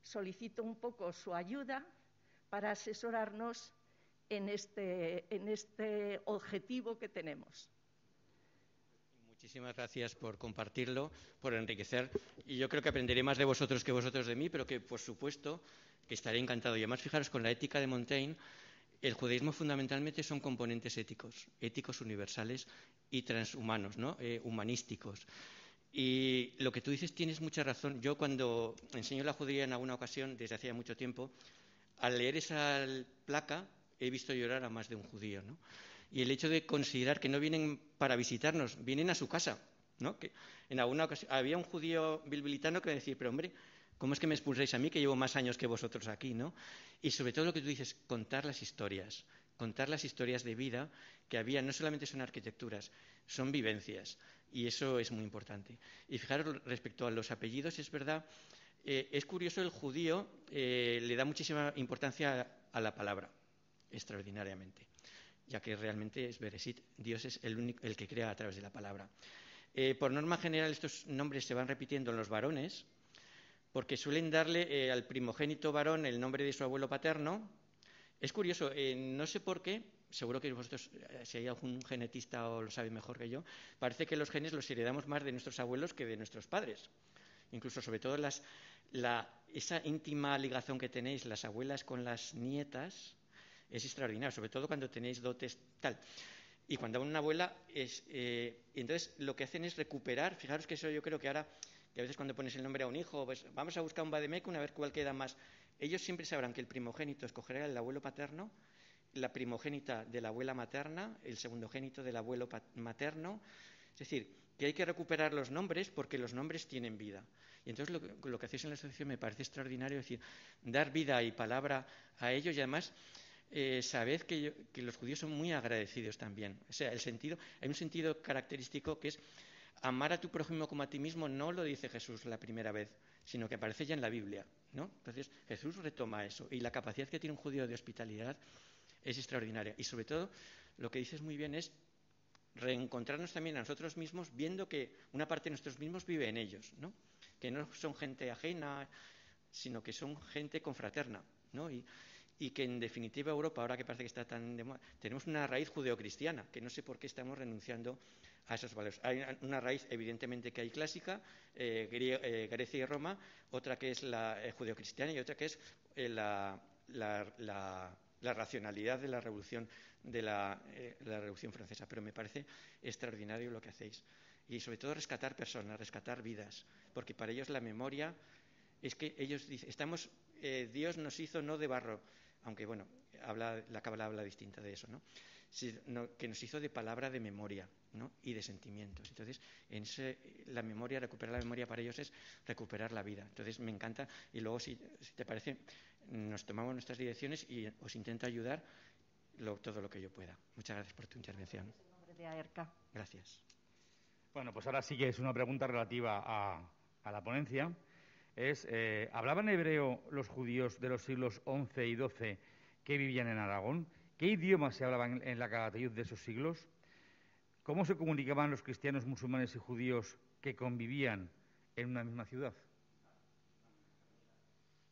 solicito un poco su ayuda para asesorarnos en este objetivo que tenemos. Muchísimas gracias por compartirlo, por enriquecer. Y yo creo que aprenderé más de vosotros que vosotros de mí, pero que, por supuesto, que estaré encantado. Y además, fijaros, con la ética de Montaigne, el judaísmo fundamentalmente son componentes éticos, éticos universales y transhumanos, ¿no? Humanísticos. Y lo que tú dices tienes mucha razón. Yo cuando enseño la judería en alguna ocasión, desde hacía mucho tiempo, al leer esa placa he visto llorar a más de un judío, ¿no? Y el hecho de considerar que no vienen para visitarnos, vienen a su casa, ¿no? Que en alguna ocasión había un judío bilbilitano que me decía, pero hombre, ¿cómo es que me expulsáis a mí, que llevo más años que vosotros aquí, ¿no? Y sobre todo lo que tú dices, contar las historias de vida que había, no solamente son arquitecturas, son vivencias, y eso es muy importante. Y fijaros, respecto a los apellidos, es verdad, es curioso, el judío le da muchísima importancia a la palabra, extraordinariamente, ya que realmente es Beresit, Dios es el único, el que crea a través de la palabra. Por norma general, estos nombres se van repitiendo en los varones, porque suelen darle al primogénito varón el nombre de su abuelo paterno. Es curioso, no sé por qué, seguro que vosotros, si hay algún genetista o lo sabe mejor que yo, parece que los genes los heredamos más de nuestros abuelos que de nuestros padres. Incluso, sobre todo, esa íntima ligación que tenéis las abuelas con las nietas es extraordinaria, sobre todo cuando tenéis dotes tal. Y cuando una abuela es... entonces, lo que hacen es recuperar, fijaros que eso yo creo que ahora... que a veces cuando pones el nombre a un hijo, pues vamos a buscar un vademecum a ver cuál queda más. Ellos siempre sabrán que el primogénito escogerá el abuelo paterno, la primogénita de la abuela materna, el segundogénito del abuelo materno. Es decir, que hay que recuperar los nombres porque los nombres tienen vida. Y entonces lo que hacéis en la asociación me parece extraordinario, es decir, dar vida y palabra a ellos, y además sabed que los judíos son muy agradecidos también. O sea, hay un sentido característico que es: amar a tu prójimo como a ti mismo. No lo dice Jesús la primera vez, sino que aparece ya en la Biblia, ¿no? Entonces, Jesús retoma eso. Y la capacidad que tiene un judío de hospitalidad es extraordinaria. Y sobre todo, lo que dices muy bien es reencontrarnos también a nosotros mismos, viendo que una parte de nosotros mismos vive en ellos, ¿no? Que no son gente ajena, sino que son gente confraterna, ¿no? Y que en definitiva Europa, ahora que parece que está tan de moda, tenemos una raíz judeocristiana, que no sé por qué estamos renunciando a esos valores. Hay una raíz evidentemente que hay clásica, Grecia y Roma, otra que es la judeocristiana y otra que es la racionalidad de la Revolución Francesa. Pero me parece extraordinario lo que hacéis. Y sobre todo rescatar personas, rescatar vidas, porque para ellos la memoria es que ellos dicen, estamos, Dios nos hizo no de barro, aunque bueno, la Cábala habla distinta de eso, ¿no? Sino que nos hizo de palabra de memoria, ¿no? Y de sentimientos. Entonces, la memoria, recuperar la memoria para ellos es recuperar la vida. Entonces, me encanta. Y luego, si te parece, nos tomamos nuestras direcciones y os intento ayudar todo lo que yo pueda. Muchas gracias por tu intervención. Gracias. Bueno, pues ahora sí que es una pregunta relativa a la ponencia. ¿Hablaban hebreo los judíos de los siglos XI y XII que vivían en Aragón? ¿Qué idiomas se hablaban en la Calatayud de esos siglos? ¿Cómo se comunicaban los cristianos, musulmanes y judíos que convivían en una misma ciudad?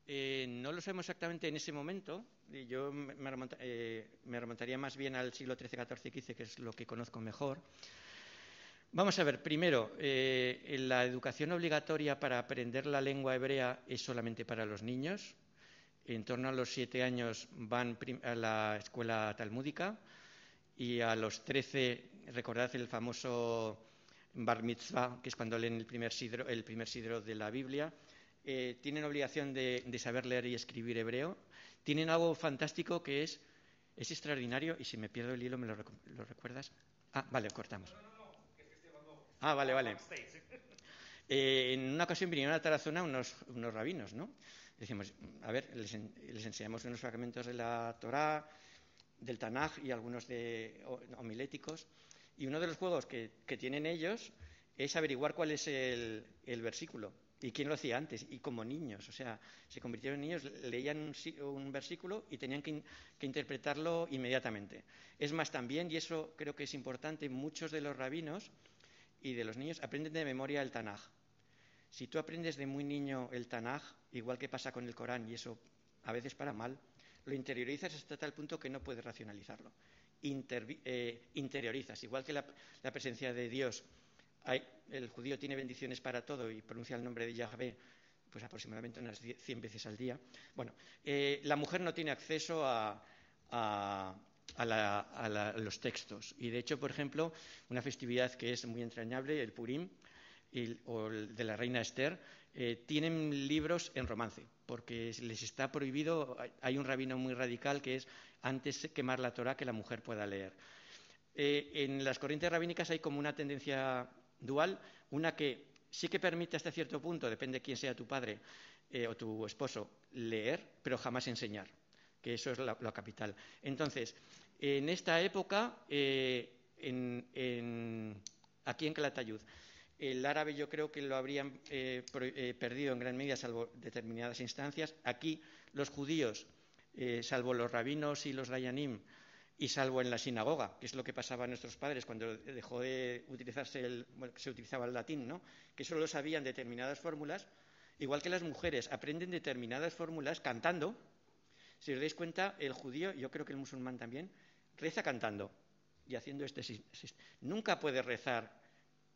No lo sabemos exactamente en ese momento. Yo me remontaría más bien al siglo XIII, XIV y XV, que es lo que conozco mejor. Vamos a ver, primero, la educación obligatoria para aprender la lengua hebrea es solamente para los niños. En torno a los 7 años van a la escuela talmúdica y a los 13, recordad el famoso bar mitzvah, que es cuando leen el primer sidro de la Biblia, tienen obligación de saber leer y escribir hebreo. Tienen algo fantástico que es extraordinario, y si me pierdo el hilo, ¿me lo recuerdas? Ah, vale, cortamos. Ah, vale, vale. En una ocasión vinieron a Tarazona unos rabinos, ¿no? Decimos, a ver, les enseñamos unos fragmentos de la Torá, del Tanaj y algunos de homiléticos. Y uno de los juegos que tienen ellos es averiguar cuál es el versículo y quién lo hacía antes. Y como niños, o sea, se convirtieron en niños, leían un versículo y tenían que interpretarlo inmediatamente. Es más, también, y eso creo que es importante, muchos de los rabinos y de los niños aprenden de memoria el Tanaj. Si tú aprendes de muy niño el Tanaj, igual que pasa con el Corán, y eso a veces para mal, lo interiorizas hasta tal punto que no puedes racionalizarlo. Interiorizas, igual que la presencia de Dios. El judío tiene bendiciones para todo y pronuncia el nombre de Yahvé pues aproximadamente unas 100 veces al día. Bueno, la mujer no tiene acceso a los textos. Y, de hecho, por ejemplo, una festividad que es muy entrañable, el Purim, o el de la reina Esther, tienen libros en romance, porque les está prohibido. Hay un rabino muy radical que es antes quemar la Torá que la mujer pueda leer. En las corrientes rabínicas hay como una tendencia dual, una que sí que permite hasta cierto punto, depende de quién sea tu padre o tu esposo, leer, pero jamás enseñar, que eso es lo capital. Entonces, en esta época, aquí en Calatayud, el árabe yo creo que lo habrían perdido en gran medida, salvo determinadas instancias. Aquí los judíos, salvo los rabinos y los dayanim, y salvo en la sinagoga, que es lo que pasaba a nuestros padres cuando dejó de utilizarse se utilizaba el latín, ¿no? Que solo sabían determinadas fórmulas, igual que las mujeres aprenden determinadas fórmulas cantando. Si os dais cuenta, el judío, yo creo que el musulmán también, reza cantando y haciendo este. Nunca puede rezar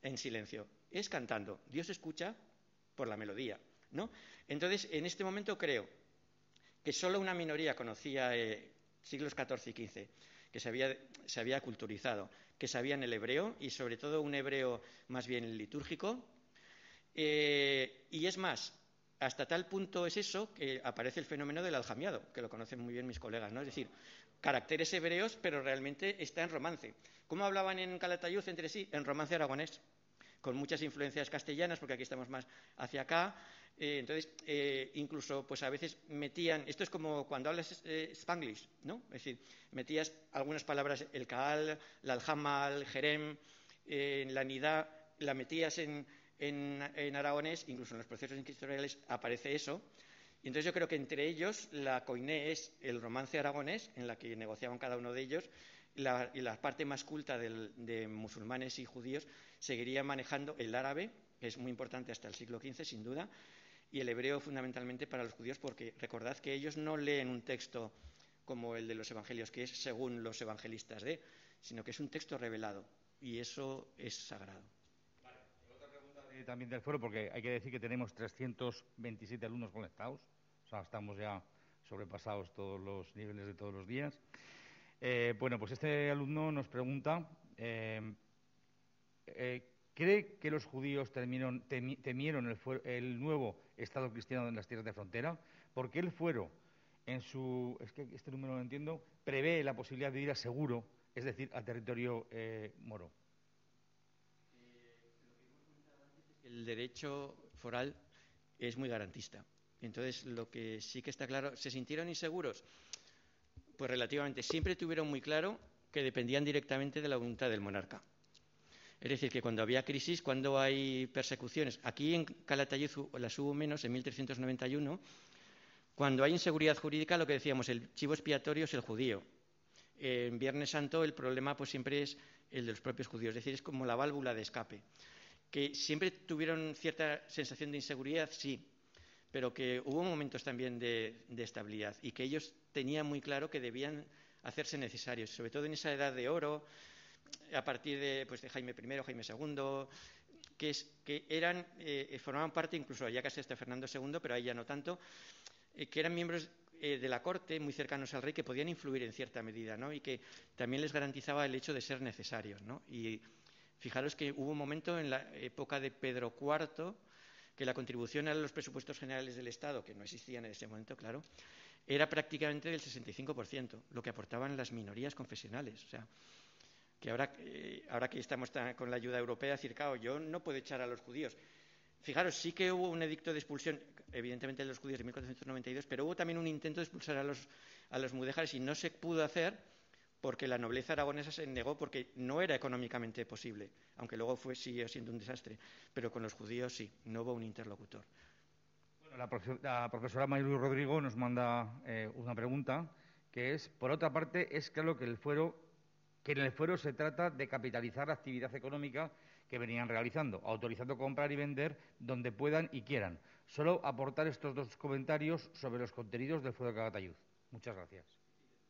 en silencio, es cantando. Dios escucha por la melodía, ¿no? Entonces, en este momento creo que solo una minoría conocía siglos XIV y XV, que se había culturizado, que sabían el hebreo y, sobre todo, un hebreo más bien litúrgico. Y es más, hasta tal punto es eso que aparece el fenómeno del aljamiado, que lo conocen muy bien mis colegas, ¿no? Es decir, caracteres hebreos, pero realmente está en romance. ¿Cómo hablaban en Calatayud entre sí? En romance aragonés, con muchas influencias castellanas, porque aquí estamos más hacia acá. Entonces, incluso, pues a veces metían. Esto es como cuando hablas spanglish, ¿no? Es decir, metías algunas palabras, el kaal, la aljama, el jerem, la nidá, la metías en aragonés, incluso en los procesos inquisitoriales aparece eso. Y entonces yo creo que entre ellos la koiné es el romance aragonés, en la que negociaban cada uno de ellos, la parte más culta de musulmanes y judíos seguiría manejando el árabe, que es muy importante hasta el siglo XV, sin duda, y el hebreo fundamentalmente para los judíos, porque recordad que ellos no leen un texto como el de los evangelios, que es según los evangelistas de, sino que es un texto revelado, y eso es sagrado. Vale, otra pregunta también del foro, porque hay que decir que tenemos 327 alumnos conectados, o sea, estamos ya sobrepasados todos los niveles de todos los días. Bueno, pues este alumno nos pregunta, ¿cree que los judíos temieron el nuevo Estado cristiano en las tierras de frontera? Porque el fuero, en su... es que este número no lo entiendo, prevé la posibilidad de ir a seguro, es decir, a territorio moro. El derecho foral es muy garantista. Entonces, lo que sí que está claro, ¿se sintieron inseguros? Pues relativamente. Siempre tuvieron muy claro que dependían directamente de la voluntad del monarca. Es decir, que cuando había crisis, cuando hay persecuciones, aquí en Calatayud las hubo menos en 1391, cuando hay inseguridad jurídica, lo que decíamos, el chivo expiatorio es el judío. En Viernes Santo el problema pues siempre es el de los propios judíos, es decir, es como la válvula de escape. Que siempre tuvieron cierta sensación de inseguridad, sí, pero que hubo momentos también de estabilidad y que ellos tenían muy claro que debían hacerse necesarios, sobre todo en esa edad de oro, a partir de Jaime I, Jaime II, que eran, formaban parte incluso ya casi hasta Fernando II, pero ahí ya no tanto, que eran miembros de la corte, muy cercanos al rey, que podían influir en cierta medida, ¿no? Y que también les garantizaba el hecho de ser necesarios, ¿no? Y fijaros que hubo un momento en la época de Pedro IV que la contribución a los presupuestos generales del Estado, que no existían en ese momento, claro, era prácticamente del 65%, lo que aportaban las minorías confesionales. O sea, que ahora que estamos con la ayuda europea, decir, claro, yo no puedo echar a los judíos. Fijaros, sí que hubo un edicto de expulsión, evidentemente de los judíos de 1492, pero hubo también un intento de expulsar a los mudéjares y no se pudo hacer porque la nobleza aragonesa se negó porque no era económicamente posible, aunque luego siguió siendo un desastre. Pero con los judíos sí, no hubo un interlocutor. Bueno, la profesora Mayru Rodrigo nos manda una pregunta, que es, por otra parte, es claro que en el fuero se trata de capitalizar la actividad económica que venían realizando, autorizando comprar y vender donde puedan y quieran. Solo aportar estos dos comentarios sobre los contenidos del fuero de Calatayud. Muchas gracias.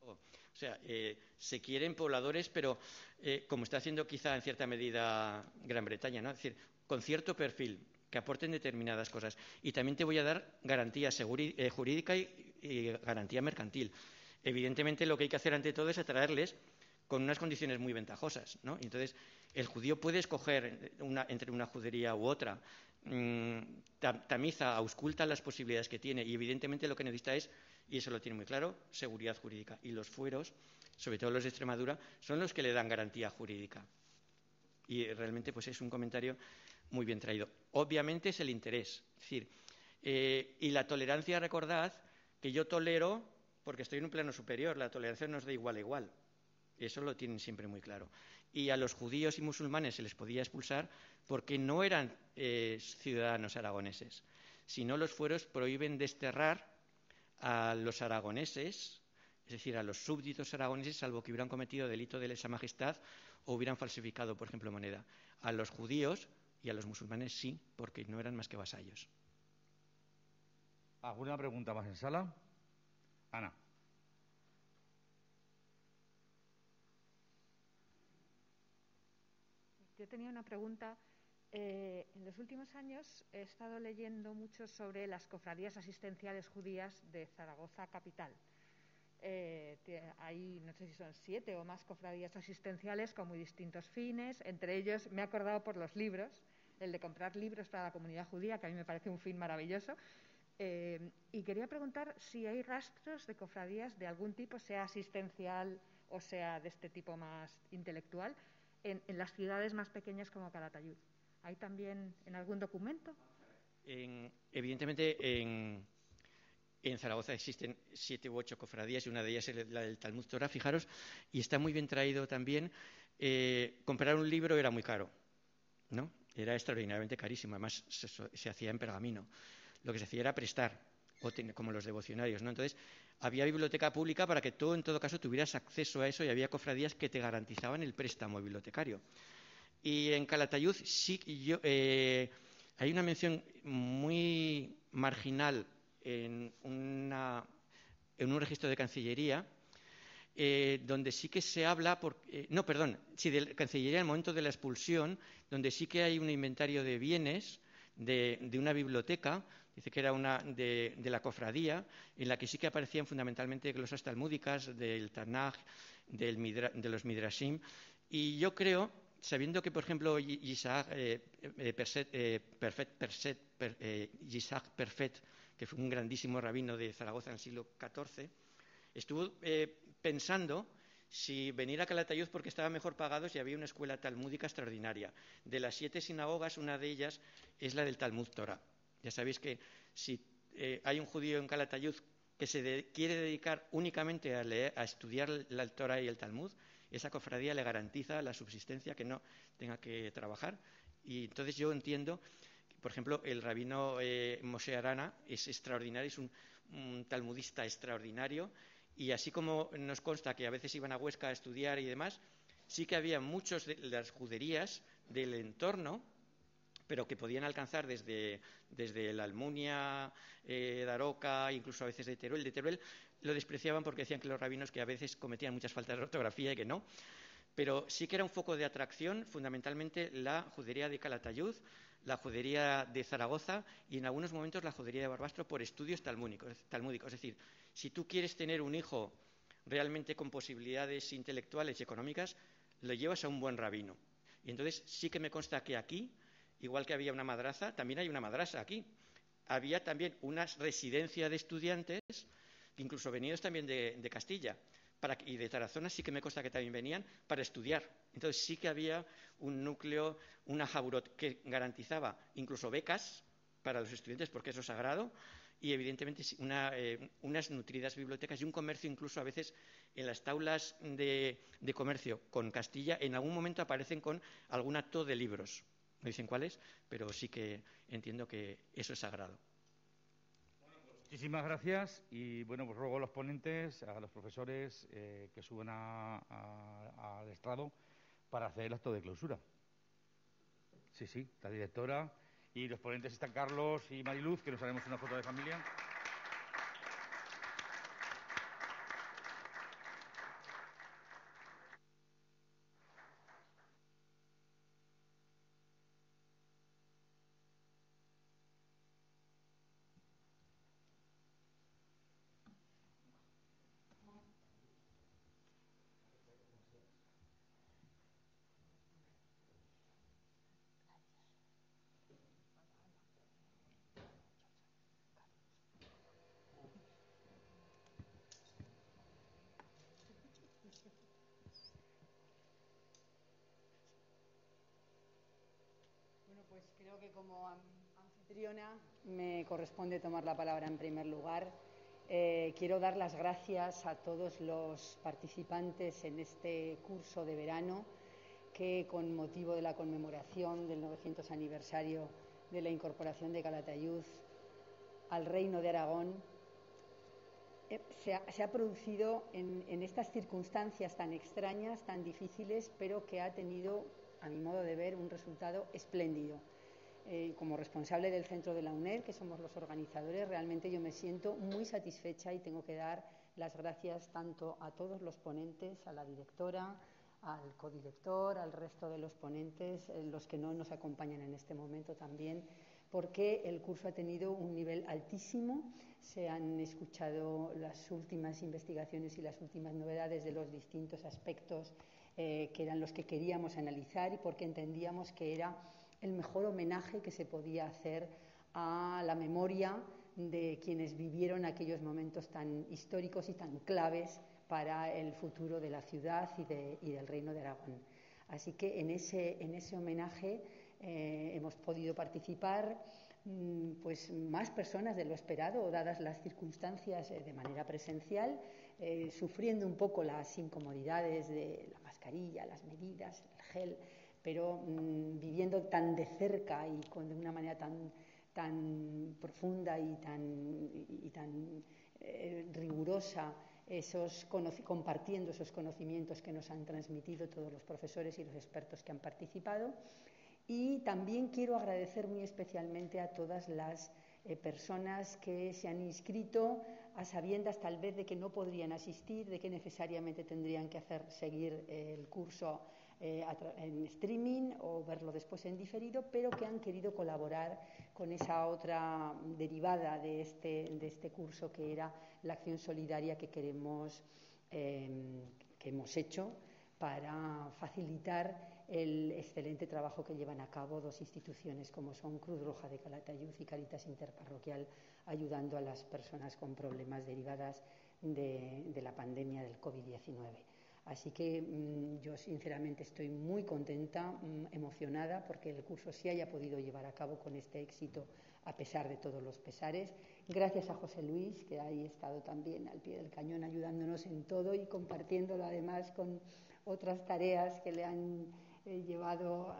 O sea, se quieren pobladores, pero como está haciendo quizá en cierta medida Gran Bretaña, ¿no? Es decir, con cierto perfil, que aporten determinadas cosas. Y también te voy a dar garantía jurídica y garantía mercantil. Evidentemente, lo que hay que hacer ante todo es atraerles con unas condiciones muy ventajosas, ¿no? Entonces, el judío puede escoger entre una judería u otra, tamiza, ausculta las posibilidades que tiene y, evidentemente, lo que necesita es, y eso lo tiene muy claro, seguridad jurídica. Y los fueros, sobre todo los de Extremadura, son los que le dan garantía jurídica. Y realmente pues es un comentario muy bien traído. Obviamente es el interés. Es decir, y la tolerancia, recordad, que yo tolero porque estoy en un plano superior, la tolerancia no es de igual a igual. Eso lo tienen siempre muy claro. Y a los judíos y musulmanes se les podía expulsar porque no eran ciudadanos aragoneses, sino los fueros prohíben desterrar a los aragoneses, es decir, a los súbditos aragoneses, salvo que hubieran cometido delito de lesa majestad o hubieran falsificado, por ejemplo, moneda. A los judíos y a los musulmanes sí, porque no eran más que vasallos. ¿Alguna pregunta más en sala? Ana. Yo tenía una pregunta. En los últimos años he estado leyendo mucho sobre las cofradías asistenciales judías de Zaragoza capital. Hay, no sé si son 7 o más cofradías asistenciales con muy distintos fines. Entre ellos, me he acordado por los libros, el de comprar libros para la comunidad judía, que a mí me parece un fin maravilloso. Y quería preguntar si hay rastros de cofradías de algún tipo, sea asistencial o sea de este tipo más intelectual, en las ciudades más pequeñas como Calatayud. ¿Hay también en algún documento? Evidentemente, en Zaragoza existen 7 u 8 cofradías y una de ellas es la del Talmud Torah, fijaros, y está muy bien traído también. Comprar un libro era muy caro, ¿no? Era extraordinariamente carísimo, además se hacía en pergamino. Lo que se hacía era prestar. o como los devocionarios, ¿no? Entonces, había biblioteca pública para que tú, en todo caso, tuvieras acceso a eso, y había cofradías que te garantizaban el préstamo bibliotecario. Y en Calatayud sí, hay una mención muy marginal en un registro de Cancillería, donde sí que se habla, de Cancillería en el momento de la expulsión, donde sí que hay un inventario de bienes de una biblioteca, dice que era una de la cofradía, en la que sí que aparecían fundamentalmente glosas talmúdicas, del Tanaj, de los Midrashim, y yo creo, sabiendo que, por ejemplo, Isaac Perfet, que fue un grandísimo rabino de Zaragoza en el siglo XIV, estuvo pensando si venir a Calatayud porque estaba mejor pagado, si había una escuela talmúdica extraordinaria. De las 7 sinagogas, una de ellas es la del Talmud Torah. Ya sabéis que si hay un judío en Calatayud que se quiere dedicar únicamente a estudiar la Torah y el Talmud, esa cofradía le garantiza la subsistencia, que no tenga que trabajar. Y entonces yo entiendo, por ejemplo, el rabino Moshe Arana es extraordinario, es un talmudista extraordinario, y así como nos consta que a veces iban a Huesca a estudiar y demás, sí que había muchos de las juderías del entorno, pero que podían alcanzar desde la Almunia, Daroca, incluso a veces de Teruel. De Teruel lo despreciaban porque decían que los rabinos que a veces cometían muchas faltas de ortografía y que no, pero sí que era un foco de atracción fundamentalmente la judería de Calatayud, la judería de Zaragoza y en algunos momentos la judería de Barbastro por estudios talmúdicos. Es decir, si tú quieres tener un hijo realmente con posibilidades intelectuales y económicas, lo llevas a un buen rabino. Y entonces sí que me consta que aquí, igual que había una madraza, también hay una madrasa aquí. Había también una residencia de estudiantes, incluso venidos también de Castilla, y de Tarazona sí que me consta que también venían para estudiar. Entonces sí que había un núcleo, una jaburot que garantizaba incluso becas para los estudiantes, porque eso es sagrado, y evidentemente unas nutridas bibliotecas y un comercio, incluso a veces en las tablas de comercio con Castilla, en algún momento aparecen con algún acto de libros. No dicen cuáles, pero sí que entiendo que eso es sagrado. Muchísimas gracias y, bueno, pues ruego a los ponentes, a los profesores que suban al estrado para hacer el acto de clausura. Sí, sí, la directora y los ponentes están Carlos y Mariluz, que nos haremos una foto de familia. Pues creo que como anfitriona me corresponde tomar la palabra en primer lugar. Quiero dar las gracias a todos los participantes en este curso de verano que, con motivo de la conmemoración del 900 aniversario de la incorporación de Calatayud al Reino de Aragón, se ha producido en estas circunstancias tan extrañas, tan difíciles, pero que ha tenido, a mi modo de ver, un resultado espléndido. Como responsable del centro de la UNED, que somos los organizadores, realmente yo me siento muy satisfecha y tengo que dar las gracias tanto a todos los ponentes, a la directora, al codirector, al resto de los ponentes, los que no nos acompañan en este momento también, porque el curso ha tenido un nivel altísimo. Se han escuchado las últimas investigaciones y las últimas novedades de los distintos aspectos que eran los que queríamos analizar y porque entendíamos que era el mejor homenaje que se podía hacer a la memoria de quienes vivieron aquellos momentos tan históricos y tan claves para el futuro de la ciudad y del Reino de Aragón. Así que en ese homenaje hemos podido participar pues más personas de lo esperado, dadas las circunstancias, de manera presencial, sufriendo un poco las incomodidades de la mascarilla, las medidas, el gel, pero viviendo tan de cerca y de una manera tan tan profunda y tan rigurosa, compartiendo esos conocimientos que nos han transmitido todos los profesores y los expertos que han participado. Y también quiero agradecer muy especialmente a todas las personas que se han inscrito a sabiendas tal vez de que no podrían asistir, de que necesariamente tendrían que seguir el curso en streaming o verlo después en diferido, pero que han querido colaborar con esa otra derivada de este curso, que era la acción solidaria que hemos hecho para facilitar el excelente trabajo que llevan a cabo dos instituciones como son Cruz Roja de Calatayud y Caritas Interparroquial, ayudando a las personas con problemas derivadas de la pandemia del COVID-19. Así que yo sinceramente estoy muy contenta, emocionada, porque el curso se haya podido llevar a cabo con este éxito a pesar de todos los pesares. Gracias a José Luis, que ahí ha estado también al pie del cañón ayudándonos en todo y compartiéndolo además con otras tareas que le han llevado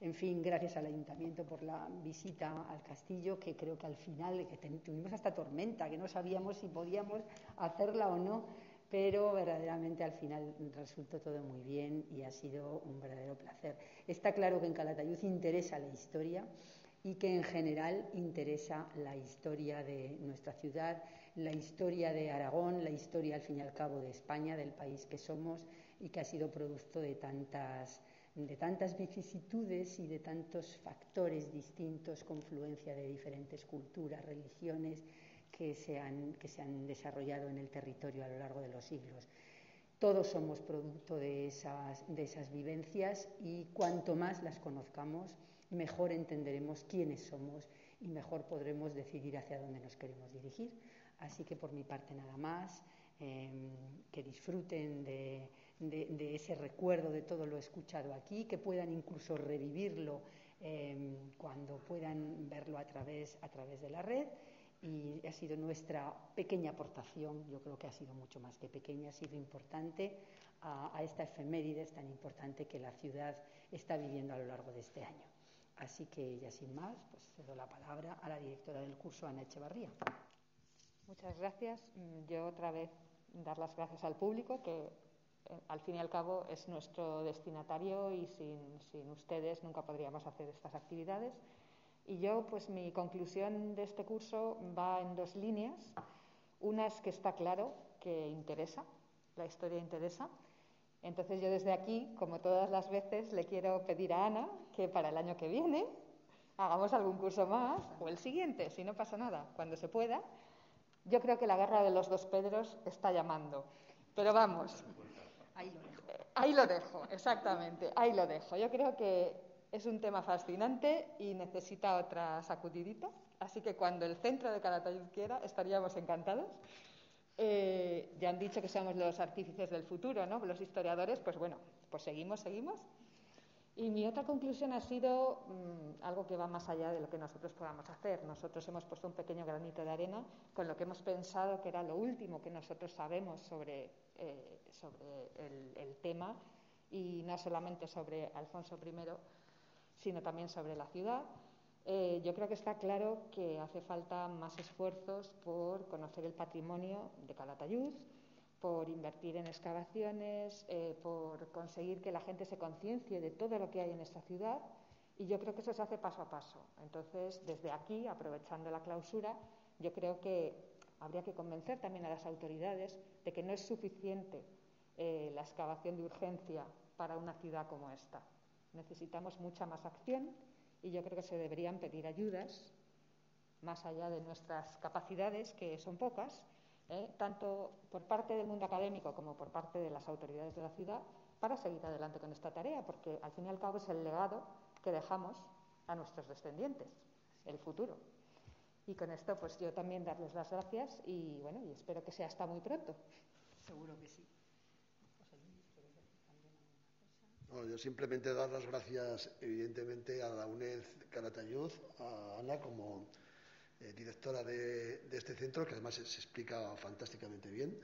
en fin, gracias al Ayuntamiento por la visita al castillo, que creo que al final que tuvimos hasta tormenta, que no sabíamos si podíamos hacerla o no, pero verdaderamente al final resultó todo muy bien y ha sido un verdadero placer. Está claro que en Calatayud interesa la historia y que en general interesa la historia de nuestra ciudad, la historia de Aragón, la historia al fin y al cabo de España, del país que somos y que ha sido producto de tantas vicisitudes y de tantos factores distintos, confluencia de diferentes culturas, religiones, que se han desarrollado en el territorio a lo largo de los siglos. Todos somos producto de esas vivencias y cuanto más las conozcamos, mejor entenderemos quiénes somos y mejor podremos decidir hacia dónde nos queremos dirigir. Así que por mi parte nada más, que disfruten de ese recuerdo de todo lo escuchado aquí, que puedan incluso revivirlo cuando puedan verlo a través de la red. Y ha sido nuestra pequeña aportación, yo creo que ha sido mucho más que pequeña, ha sido importante a esta efeméride tan importante que la ciudad está viviendo a lo largo de este año. Así que ya sin más, pues cedo la palabra a la directora del curso, Ana Echevarría. Muchas gracias. Yo otra vez dar las gracias al público, que al fin y al cabo es nuestro destinatario y sin ustedes nunca podríamos hacer estas actividades. Y yo, pues mi conclusión de este curso va en dos líneas. Una es que está claro que interesa, la historia interesa. Entonces yo desde aquí, como todas las veces, le quiero pedir a Ana que para el año que viene hagamos algún curso más o el siguiente, si no pasa nada, cuando se pueda. Yo creo que la guerra de los dos Pedros está llamando. Pero vamos. Ahí lo dejo. Ahí lo dejo, exactamente. Ahí lo dejo. Yo creo que es un tema fascinante y necesita otra sacudidita, así que cuando el centro de Calatayud quiera, estaríamos encantados. Ya han dicho que somos los artífices del futuro, ¿no? Los historiadores, pues bueno, pues seguimos. Y mi otra conclusión ha sido algo que va más allá de lo que nosotros podamos hacer. Nosotros hemos puesto un pequeño granito de arena con lo que hemos pensado que era lo último que nosotros sabemos sobre el tema, y no solamente sobre Alfonso I, sino también sobre la ciudad. Yo creo que está claro que hace falta más esfuerzos por conocer el patrimonio de Calatayud, por invertir en excavaciones, por conseguir que la gente se conciencie de todo lo que hay en esta ciudad, y yo creo que eso se hace paso a paso. Entonces, desde aquí, aprovechando la clausura, yo creo que habría que convencer también a las autoridades de que no es suficiente la excavación de urgencia para una ciudad como esta. Necesitamos mucha más acción y yo creo que se deberían pedir ayudas más allá de nuestras capacidades, que son pocas, tanto por parte del mundo académico como por parte de las autoridades de la ciudad, para seguir adelante con esta tarea, porque al fin y al cabo es el legado que dejamos a nuestros descendientes, el futuro. Y con esto pues yo también darles las gracias y bueno, y espero que sea hasta muy pronto. Seguro que sí. No, yo simplemente dar las gracias, evidentemente, a la UNED Calatayud, a Ana como directora de este centro, que además se explica fantásticamente bien.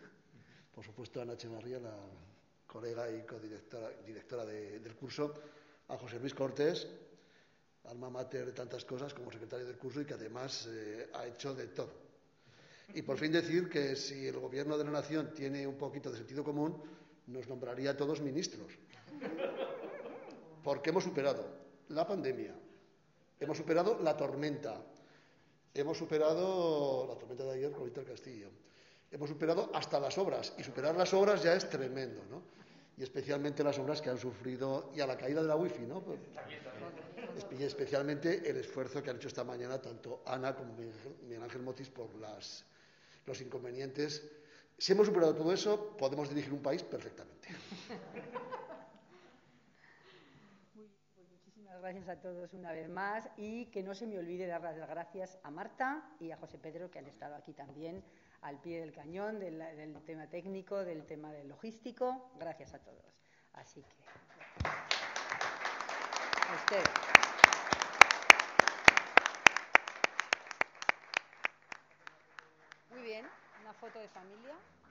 Por supuesto, a Ana Echevarría, la colega y codirectora del curso, a José Luis Cortés, alma mater de tantas cosas como secretario del curso y que además ha hecho de todo. Y por fin decir que si el gobierno de la nación tiene un poquito de sentido común, nos nombraría a todos ministros. Porque hemos superado la pandemia, hemos superado la tormenta, hemos superado la tormenta de ayer con el Castillo, hemos superado hasta las obras, y superar las obras ya es tremendo, ¿no? Y especialmente las obras que han sufrido, y a la caída de la wifi, ¿no? Pues, especialmente el esfuerzo que han hecho esta mañana tanto Ana como Miguel Ángel Motis por los inconvenientes. Si hemos superado todo eso, podemos dirigir un país perfectamente. Muchísimas gracias a todos una vez más, y que no se me olvide dar las gracias a Marta y a José Pedro, que han estado aquí también al pie del cañón del tema técnico, del tema del logístico. Gracias a todos. Así que a usted. Muy bien, una foto de familia.